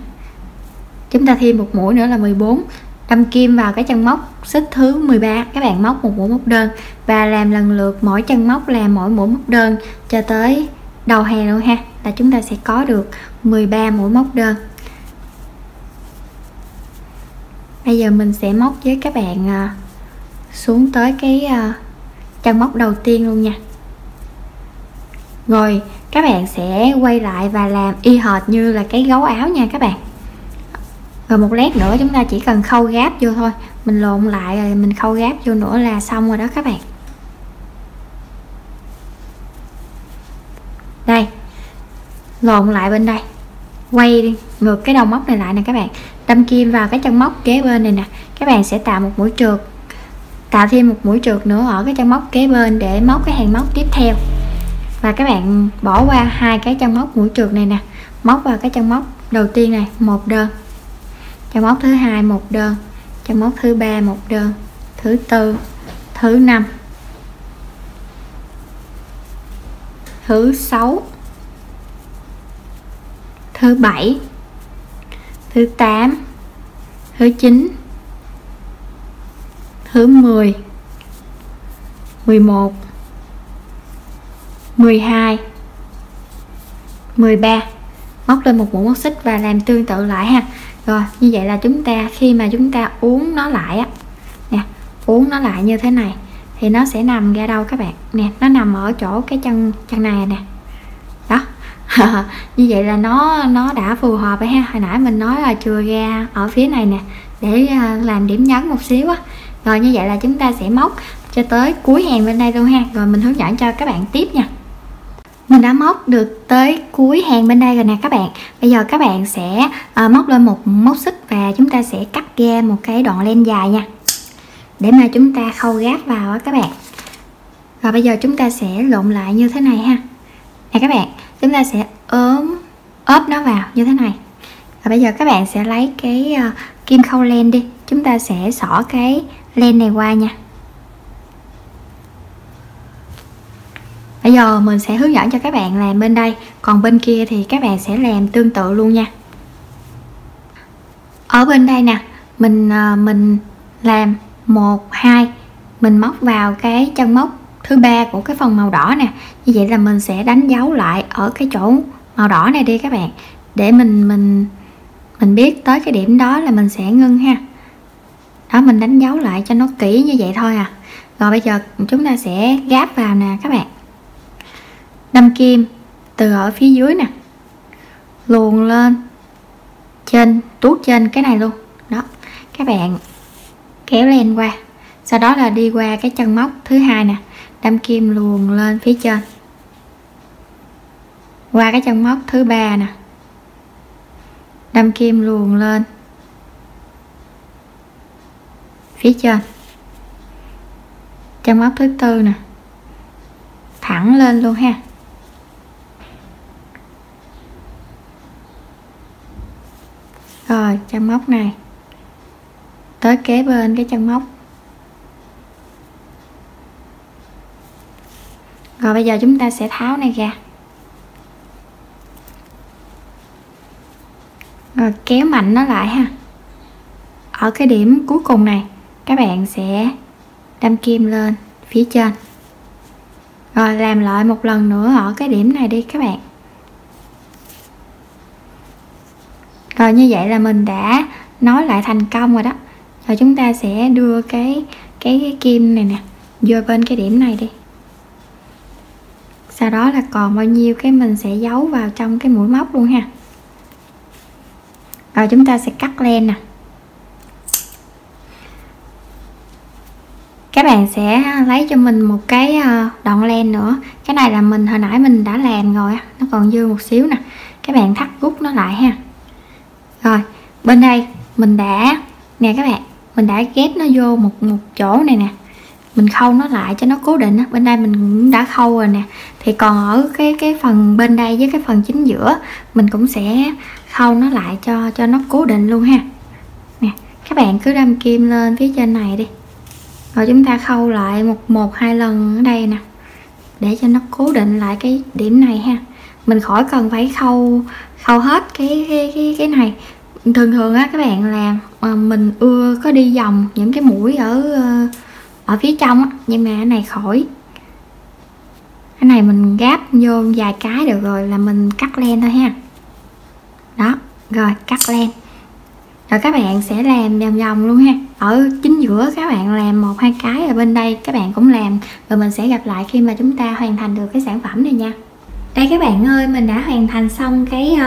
Chúng ta thêm một mũi nữa là mười bốn, đâm kim vào cái chân móc xích thứ mười ba, các bạn móc một mũi móc đơn và làm lần lượt mỗi chân móc là mỗi mũi móc đơn cho tới đầu hàng luôn ha, là chúng ta sẽ có được mười ba mũi móc đơn. Bây giờ mình sẽ móc với các bạn xuống tới cái chân móc đầu tiên luôn nha. Rồi các bạn sẽ quay lại và làm y hệt như là cái gấu áo nha các bạn. Rồi một lát nữa chúng ta chỉ cần khâu gáp vô thôi, mình lộn lại rồi mình khâu gáp vô nữa là xong rồi đó các bạn. Đây, lộn lại bên đây, quay đi ngược cái đầu móc này lại nè các bạn, đâm kim vào cái chân móc kế bên này nè, các bạn sẽ tạo một mũi trượt, tạo thêm một mũi trượt nữa ở cái chân móc kế bên để móc cái hàng móc tiếp theo. Và các bạn bỏ qua hai cái chân móc mũi trượt này nè, móc vào cái chân móc đầu tiên này một đơn, chân móc thứ hai một đơn, chân móc thứ ba một đơn, thứ tư, thứ năm, thứ sáu, thứ bảy, thứ tám, thứ chín, thứ mười, mười một, mười hai mười ba, móc lên một mũi móc xích và làm tương tự lại ha. Rồi như vậy là chúng ta khi mà chúng ta uốn nó lại á nè, uốn nó lại như thế này thì nó sẽ nằm ra đâu các bạn nè, nó nằm ở chỗ cái chân chân này nè đó. Như vậy là nó nó đã phù hợp rồi ha. Hồi nãy mình nói là chừa ra ở phía này nè để làm điểm nhấn một xíu á. Rồi như vậy là chúng ta sẽ móc cho tới cuối hàng bên đây luôn ha. Rồi mình hướng dẫn cho các bạn tiếp nha. Mình đã móc được tới cuối hàng bên đây rồi nè các bạn. Bây giờ các bạn sẽ à, móc lên một móc xích và chúng ta sẽ cắt ra một cái đoạn len dài nha, để mà chúng ta khâu gác vào á các bạn. Rồi bây giờ chúng ta sẽ lộn lại như thế này ha. Nè các bạn, chúng ta sẽ ốm ốp nó vào như thế này. Và bây giờ các bạn sẽ lấy cái uh, kim khâu len đi, chúng ta sẽ xỏ cái len này qua nha. Bây giờ mình sẽ hướng dẫn cho các bạn làm bên đây, còn bên kia thì các bạn sẽ làm tương tự luôn nha. Ở bên đây nè, mình mình làm một hai, mình móc vào cái chân móc thứ ba của cái phần màu đỏ nè. Như vậy là mình sẽ đánh dấu lại ở cái chỗ màu đỏ này đi các bạn, để mình mình mình biết tới cái điểm đó là mình sẽ ngưng ha. Đó, mình đánh dấu lại cho nó kỹ như vậy thôi à. Rồi bây giờ chúng ta sẽ gáp vào nè các bạn, đâm kim từ ở phía dưới nè, luồn lên trên, tuốt trên cái này luôn đó các bạn, kéo len qua, sau đó là đi qua cái chân móc thứ hai nè, đâm kim luồn lên phía trên qua cái chân móc thứ ba nè, đâm kim luồn lên phía trên. Chân móc thứ tư nè, thẳng lên luôn ha. Rồi chân móc này tới kế bên cái chân móc. Rồi bây giờ chúng ta sẽ tháo này ra, rồi kéo mạnh nó lại ha. Ở cái điểm cuối cùng này các bạn sẽ đâm kim lên phía trên. Rồi làm lại một lần nữa ở cái điểm này đi các bạn. Rồi như vậy là mình đã nối lại thành công rồi đó. Rồi chúng ta sẽ đưa cái cái, cái kim này nè vô bên cái điểm này đi. Sau đó là còn bao nhiêu cái mình sẽ giấu vào trong cái mũi móc luôn ha. Rồi chúng ta sẽ cắt len nè. Các bạn sẽ lấy cho mình một cái đoạn len nữa. Cái này là mình hồi nãy mình đã làm rồi, nó còn dư một xíu nè. Các bạn thắt rút nó lại ha. Rồi bên đây mình đã nè các bạn, mình đã ghép nó vô một một chỗ này nè, mình khâu nó lại cho nó cố định. Bên đây mình cũng đã khâu rồi nè, thì còn ở cái cái phần bên đây với cái phần chính giữa mình cũng sẽ khâu nó lại cho cho nó cố định luôn ha. Nè các bạn cứ đâm kim lên phía trên này đi, rồi chúng ta khâu lại một một hai lần ở đây nè để cho nó cố định lại cái điểm này ha. Mình khỏi cần phải khâu khâu hết cái cái cái, cái này. Thường thường á các bạn là mình ưa có đi vòng những cái mũi ở ở phía trong á, nhưng mà cái này khỏi, cái này mình gáp vô vài cái được rồi là mình cắt len thôi ha. Đó, rồi cắt len. Rồi các bạn sẽ làm vòng vòng luôn ha. Ở chính giữa các bạn làm một hai cái, ở bên đây các bạn cũng làm, rồi mình sẽ gặp lại khi mà chúng ta hoàn thành được cái sản phẩm này nha. Đây các bạn ơi, mình đã hoàn thành xong cái uh,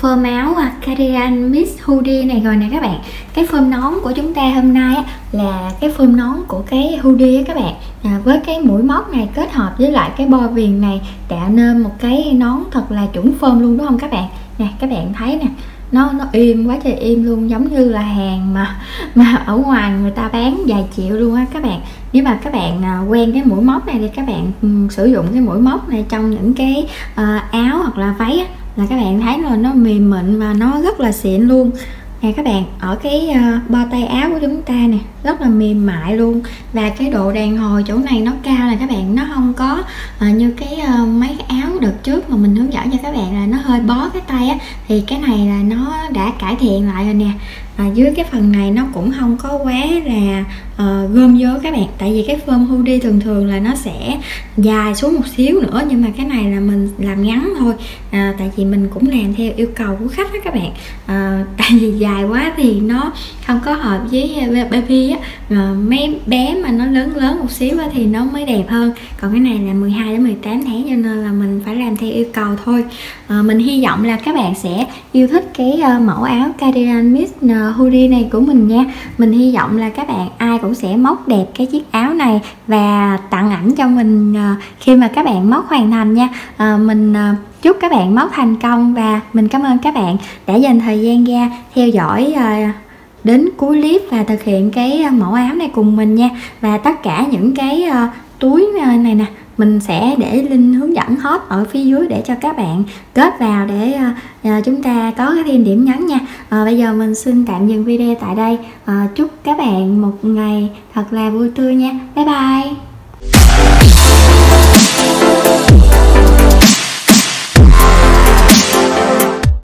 phơm áo uh, cardigan mix hoodie này rồi nè các bạn. Cái phơm nón của chúng ta hôm nay á, là cái phơm nón của cái hoodie á các bạn. À, với cái mũi móc này kết hợp với lại cái bo viền này tạo nên một cái nón thật là chuẩn phơm luôn đúng không các bạn? Nè các bạn thấy nè, nó nó im quá trời im luôn, giống như là hàng mà mà ở ngoài người ta bán vài triệu luôn á các bạn. Nếu mà các bạn quen cái mũi móc này thì các bạn sử dụng cái mũi móc này trong những cái uh, áo hoặc là váy á, là các bạn thấy là nó mềm mịn và nó rất là xịn luôn nè các bạn. Ở cái uh, bao tay áo của chúng ta nè rất là mềm mại luôn, và cái độ đàn hồi chỗ này nó cao là các bạn, nó không có uh, như cái uh, mấy cái áo đợt trước mà mình hướng dẫn cho các bạn là nó hơi bó cái tay á, thì cái này là nó đã cải thiện lại rồi nè. À, dưới cái phần này nó cũng không có quá là uh, gom vô các bạn, tại vì cái phơm hoodie thường thường là nó sẽ dài xuống một xíu nữa, nhưng mà cái này là mình làm ngắn thôi. À, tại vì mình cũng làm theo yêu cầu của khách đó các bạn. À, tại vì dài quá thì nó không có hợp với baby á. À, mấy bé mà nó lớn lớn một xíu thì nó mới đẹp hơn, còn cái này là mười hai đến mười tám tháng cho nên là mình phải làm theo yêu cầu thôi. À, mình hy vọng là các bạn sẽ yêu thích cái uh, mẫu áo cardigan mix hoodie này của mình nha. Mình hy vọng là các bạn ai cũng sẽ móc đẹp cái chiếc áo này và tặng ảnh cho mình khi mà các bạn móc hoàn thành nha. À, mình chúc các bạn móc thành công, và mình cảm ơn các bạn đã dành thời gian ra theo dõi đến cuối clip và thực hiện cái mẫu áo này cùng mình nha. Và tất cả những cái túi này nè mình sẽ để link hướng dẫn hot ở phía dưới để cho các bạn kết vào để uh, chúng ta có cái thêm điểm nhấn nha. À, bây giờ mình xin tạm dừng video tại đây. À, chúc các bạn một ngày thật là vui tươi nha. Bye bye.